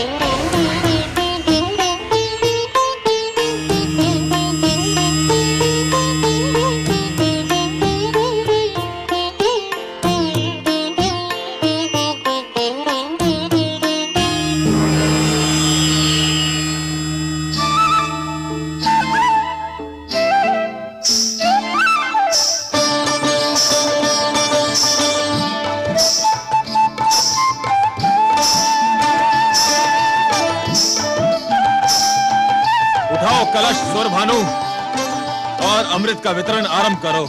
कलश स्वर्भानु और अमृत का वितरण आरंभ करो।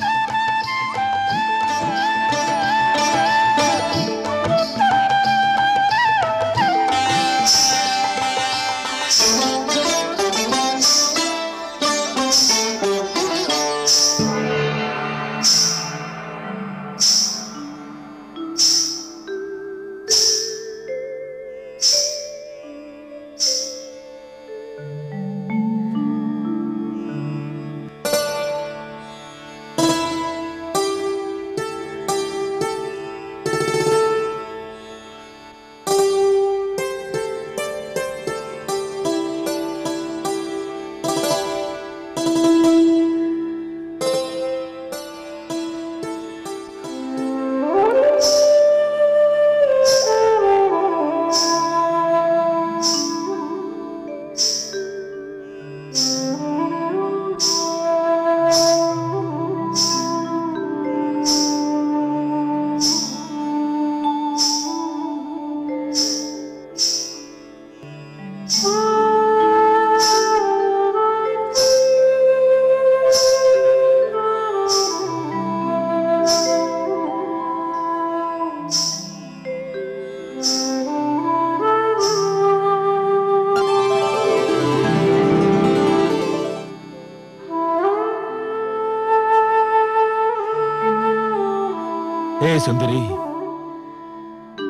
सुंदरी,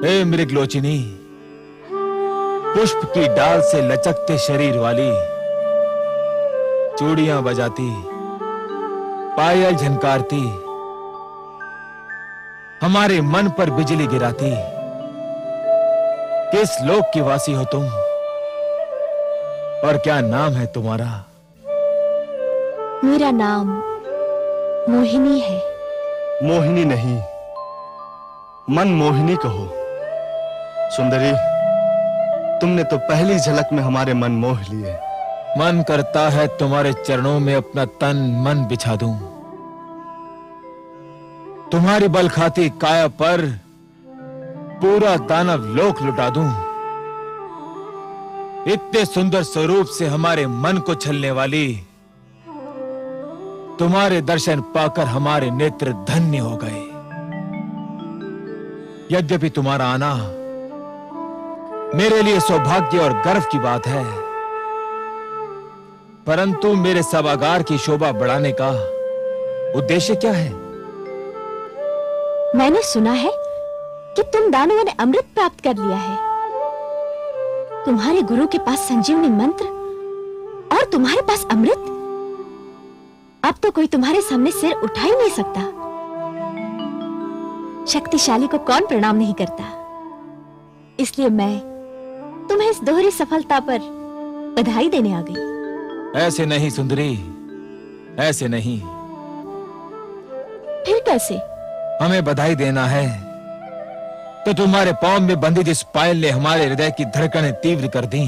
हे मृगलोचनी, पुष्प की डाल से लचकते शरीर वाली, चूड़ियां बजाती, पायल झनकारती, हमारे मन पर बिजली गिराती, किस लोक की वासी हो तुम और क्या नाम है तुम्हारा? मेरा नाम मोहिनी है। मोहिनी नहीं, मन मोहिनी कहो। सुंदरी, तुमने तो पहली झलक में हमारे मन मोह लिए। मन करता है तुम्हारे चरणों में अपना तन मन बिछा दूं। तुम्हारी बलखाती काया पर पूरा दानव लोक लुटा दूं। इतने सुंदर स्वरूप से हमारे मन को छलने वाली तुम्हारे दर्शन पाकर हमारे नेत्र धन्य हो गए। यद्यपि तुम्हारा आना मेरे लिए सौभाग्य और गर्व की बात है, परंतु मेरे सभागार की शोभा बढ़ाने का उद्देश्य क्या है? मैंने सुना है कि तुम दानवों ने अमृत प्राप्त कर लिया है। तुम्हारे गुरु के पास संजीवनी मंत्र और तुम्हारे पास अमृत। अब तो कोई तुम्हारे सामने सिर उठा ही नहीं सकता। शक्तिशाली को कौन प्रणाम नहीं करता। इसलिए मैं तुम्हें इस दोहरी सफलता पर बधाई देने आ गई। ऐसे नहीं सुंदरी, ऐसे नहीं। फिर कैसे? हमें बधाई देना है तो तुम्हारे पांव में बंधी इस पायल ने हमारे हृदय की धड़कनें तीव्र कर दी।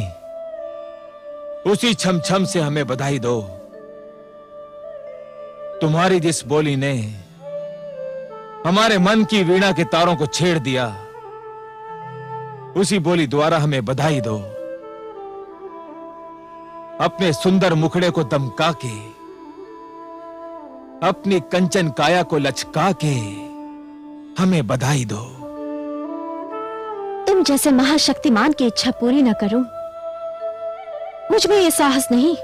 उसी छमछम से हमें बधाई दो। तुम्हारी जिस बोली ने हमारे मन की वीणा के तारों को छेड़ दिया, उसी बोली द्वारा हमें बधाई दो। अपने सुंदर मुखड़े को दमका के, अपनी कंचन काया को लचका के हमें बधाई दो। तुम जैसे महाशक्तिमान की इच्छा पूरी न करूं, मुझ में ये साहस नहीं।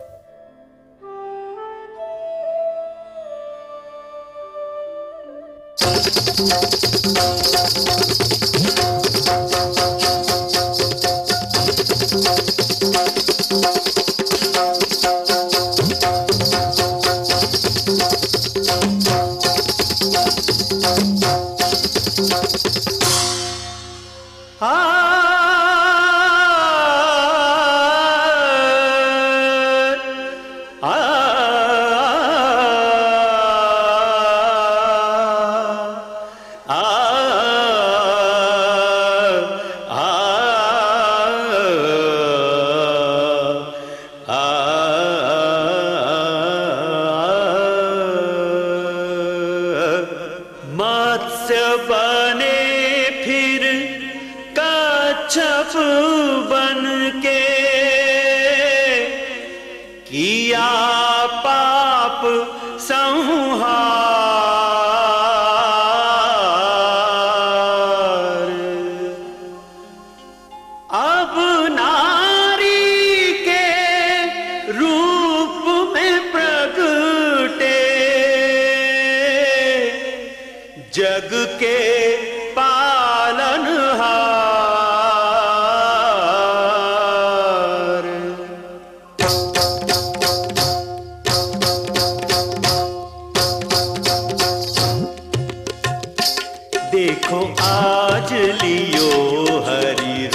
देखो आज लियो हरि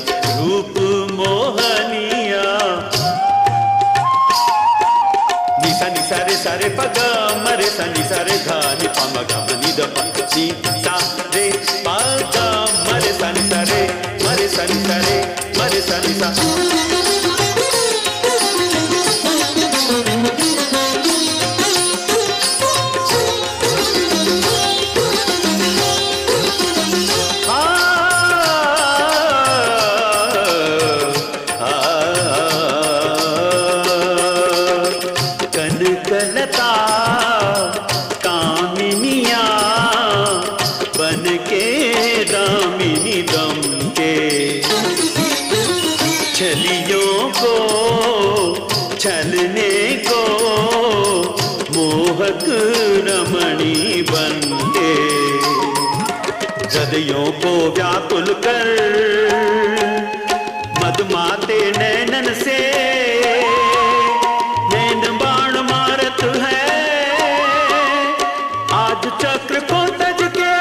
रूप मोहनिया। निशा निशारे सारे पगा मरे सा निशारे घानी पामा घाम निद पंची सारे पगा मरे सा निशारे मरे सा निशारे मरे सा निशा। को व्याकुल कर मदमाते नैनन से नैन बाण मारत है आज चक्र को तज के।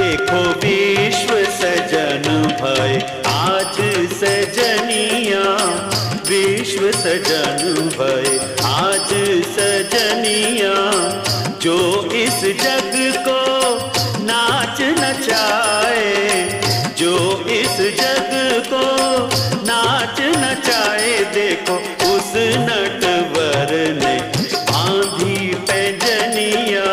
देखो विश्व सजन सजन भय आज सजनिया, विश्व सजन भय आज सजनिया, जो इस जग को नाच नचाए, जो इस जग को नाच नचाए, देखो उस नटवर ने बांधी पैजनिया।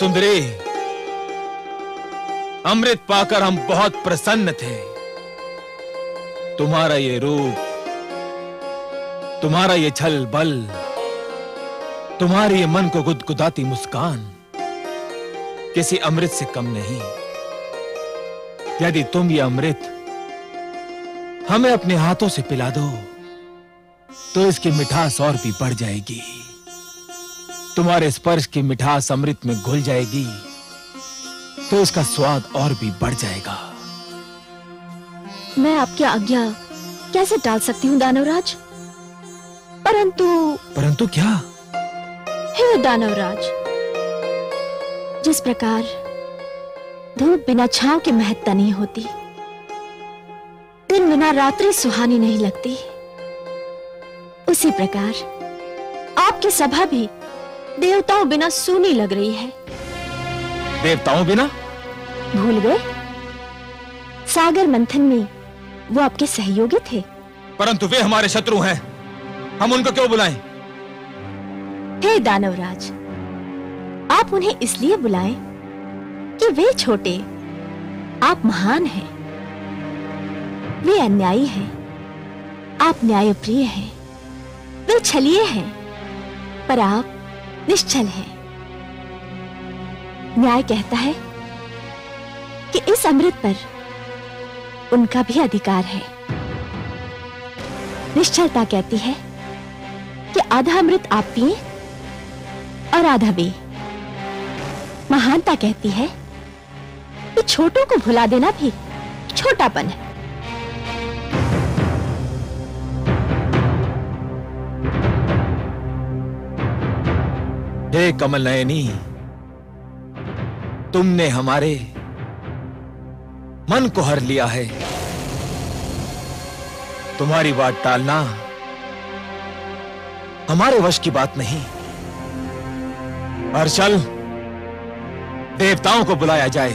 सुंदरी, अमृत पाकर हम बहुत प्रसन्न थे। तुम्हारा ये रूप, तुम्हारा ये छल बल, तुम्हारी ये मन को गुदगुदाती मुस्कान किसी अमृत से कम नहीं। यदि तुम ये अमृत हमें अपने हाथों से पिला दो तो इसकी मिठास और भी बढ़ जाएगी। तुम्हारे स्पर्श की मिठास अमृत में घुल जाएगी तो इसका स्वाद और भी बढ़ जाएगा। मैं आपकी आज्ञा कैसे टाल सकती हूँ दानवराज? परंतु परंतु क्या? हे दानवराज, जिस प्रकार धूप बिना छांव के महकता नहीं होती, दिन बिना रात्रि सुहानी नहीं लगती, उसी प्रकार आपकी सभा भी देवताओं बिना सूनी लग रही है। देवताओं बिना? भूल गए? सागर मंथन में वो आपके सहयोगी थे। परंतु वे हमारे शत्रु हैं, हम उनको क्यों बुलाएं? हे दानवराज, आप उन्हें इसलिए बुलाएं कि वे छोटे, आप महान हैं। वे अन्यायी हैं, आप न्यायप्रिय हैं। वे छलिए हैं, पर आप निश्चल है। न्याय कहता है कि इस अमृत पर उनका भी अधिकार है। निश्चलता कहती है कि आधा अमृत आप पिए और आधा वे। महानता कहती है कि छोटों को भुला देना भी छोटापन है। हे कमल नयनी, तुमने हमारे मन को हर लिया है। तुम्हारी बात टालना हमारे वश की बात नहीं। हर्षल, देवताओं को बुलाया जाए।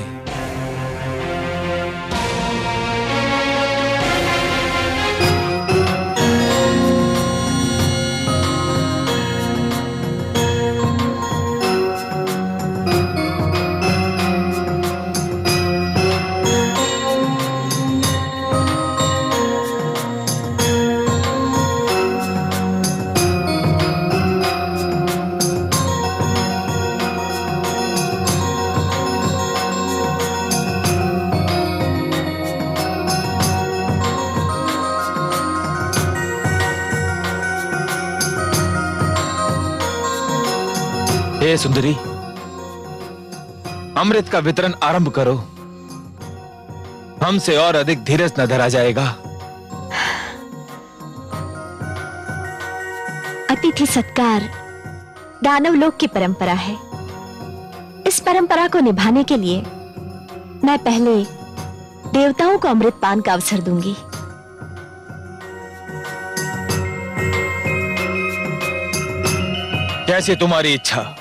हे सुंदरी, अमृत का वितरण आरंभ करो, हमसे और अधिक धीरज न धरा जाएगा। अतिथि सत्कार दानव लोक की परंपरा है। इस परंपरा को निभाने के लिए मैं पहले देवताओं को अमृत पान का अवसर दूंगी। जैसे तुम्हारी इच्छा।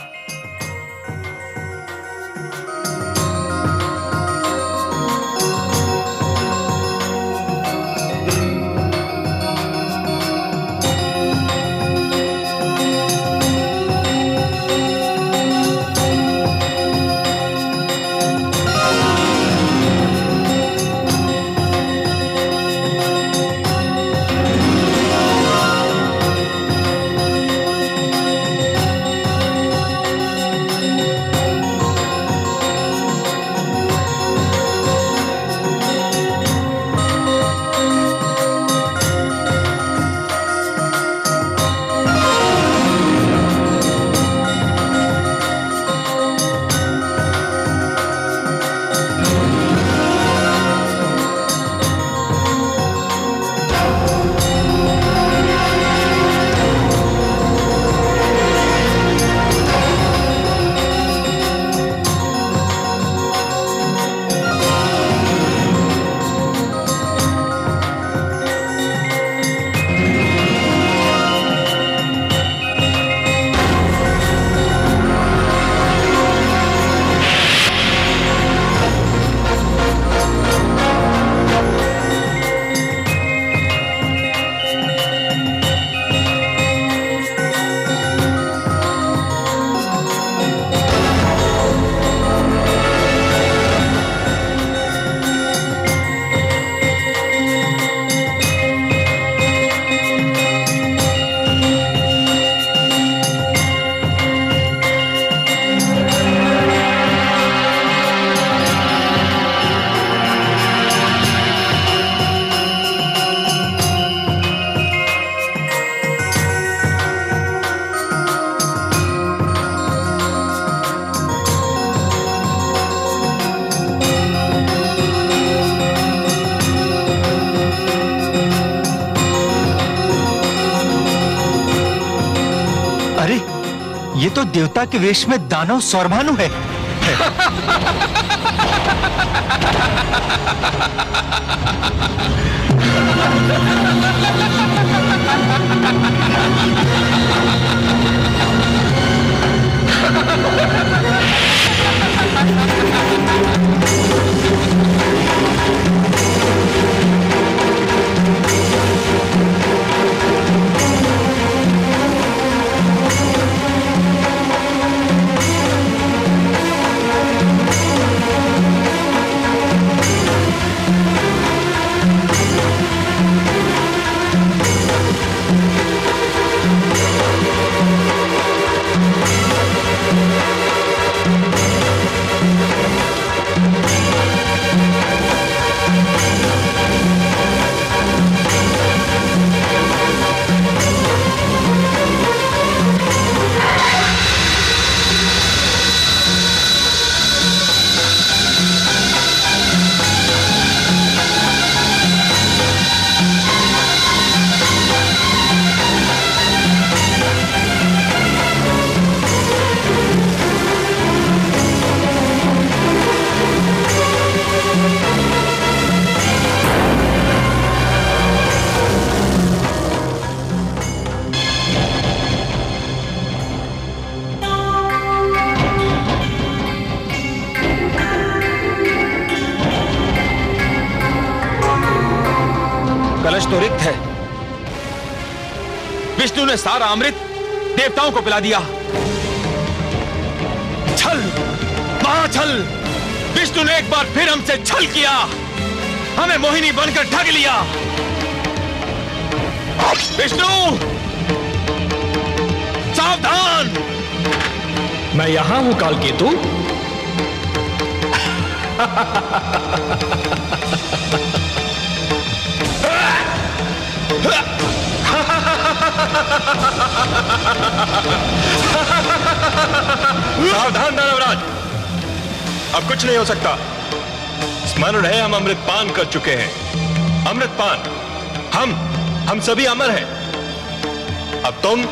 देवता के वेश में दानव स्वर्भानु है। सारा अमृत देवताओं को पिला दिया। छल, महाछल, विष्णु ने एक बार फिर हमसे छल किया, हमें मोहिनी बनकर ठग लिया। विष्णु सावधान, मैं यहां हूं काल केतु। सावधान देवराज, अब कुछ नहीं हो सकता। स्मरण रहे, हम अमृत पान कर चुके हैं। अमृत पान, हम हम सभी अमर हैं। अब तुम,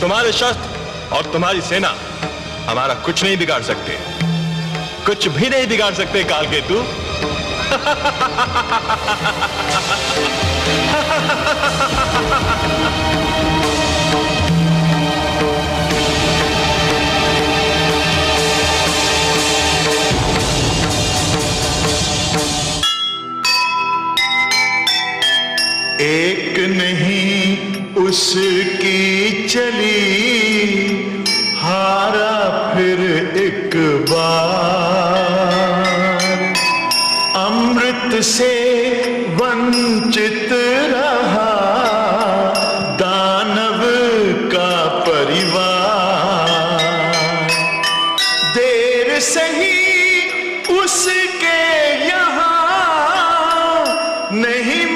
तुम्हारे शस्त्र और तुम्हारी सेना हमारा कुछ नहीं बिगाड़ सकते, कुछ भी नहीं बिगाड़ सकते काल केतु। एक नहीं उसकी चली हारा फिर एक बार, अमृत से वंचित रहा दानव का परिवार। देर सही उसके यहाँ नहीं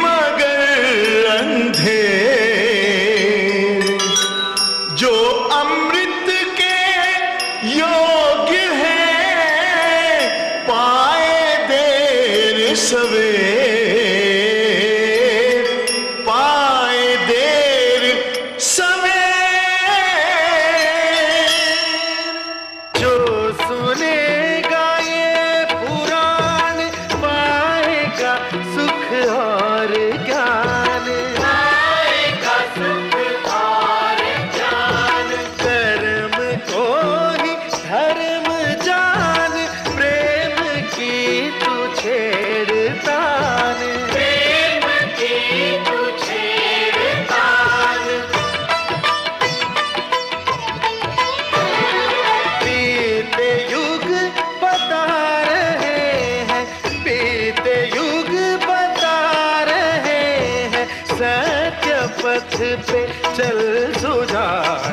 पे चल सुझा।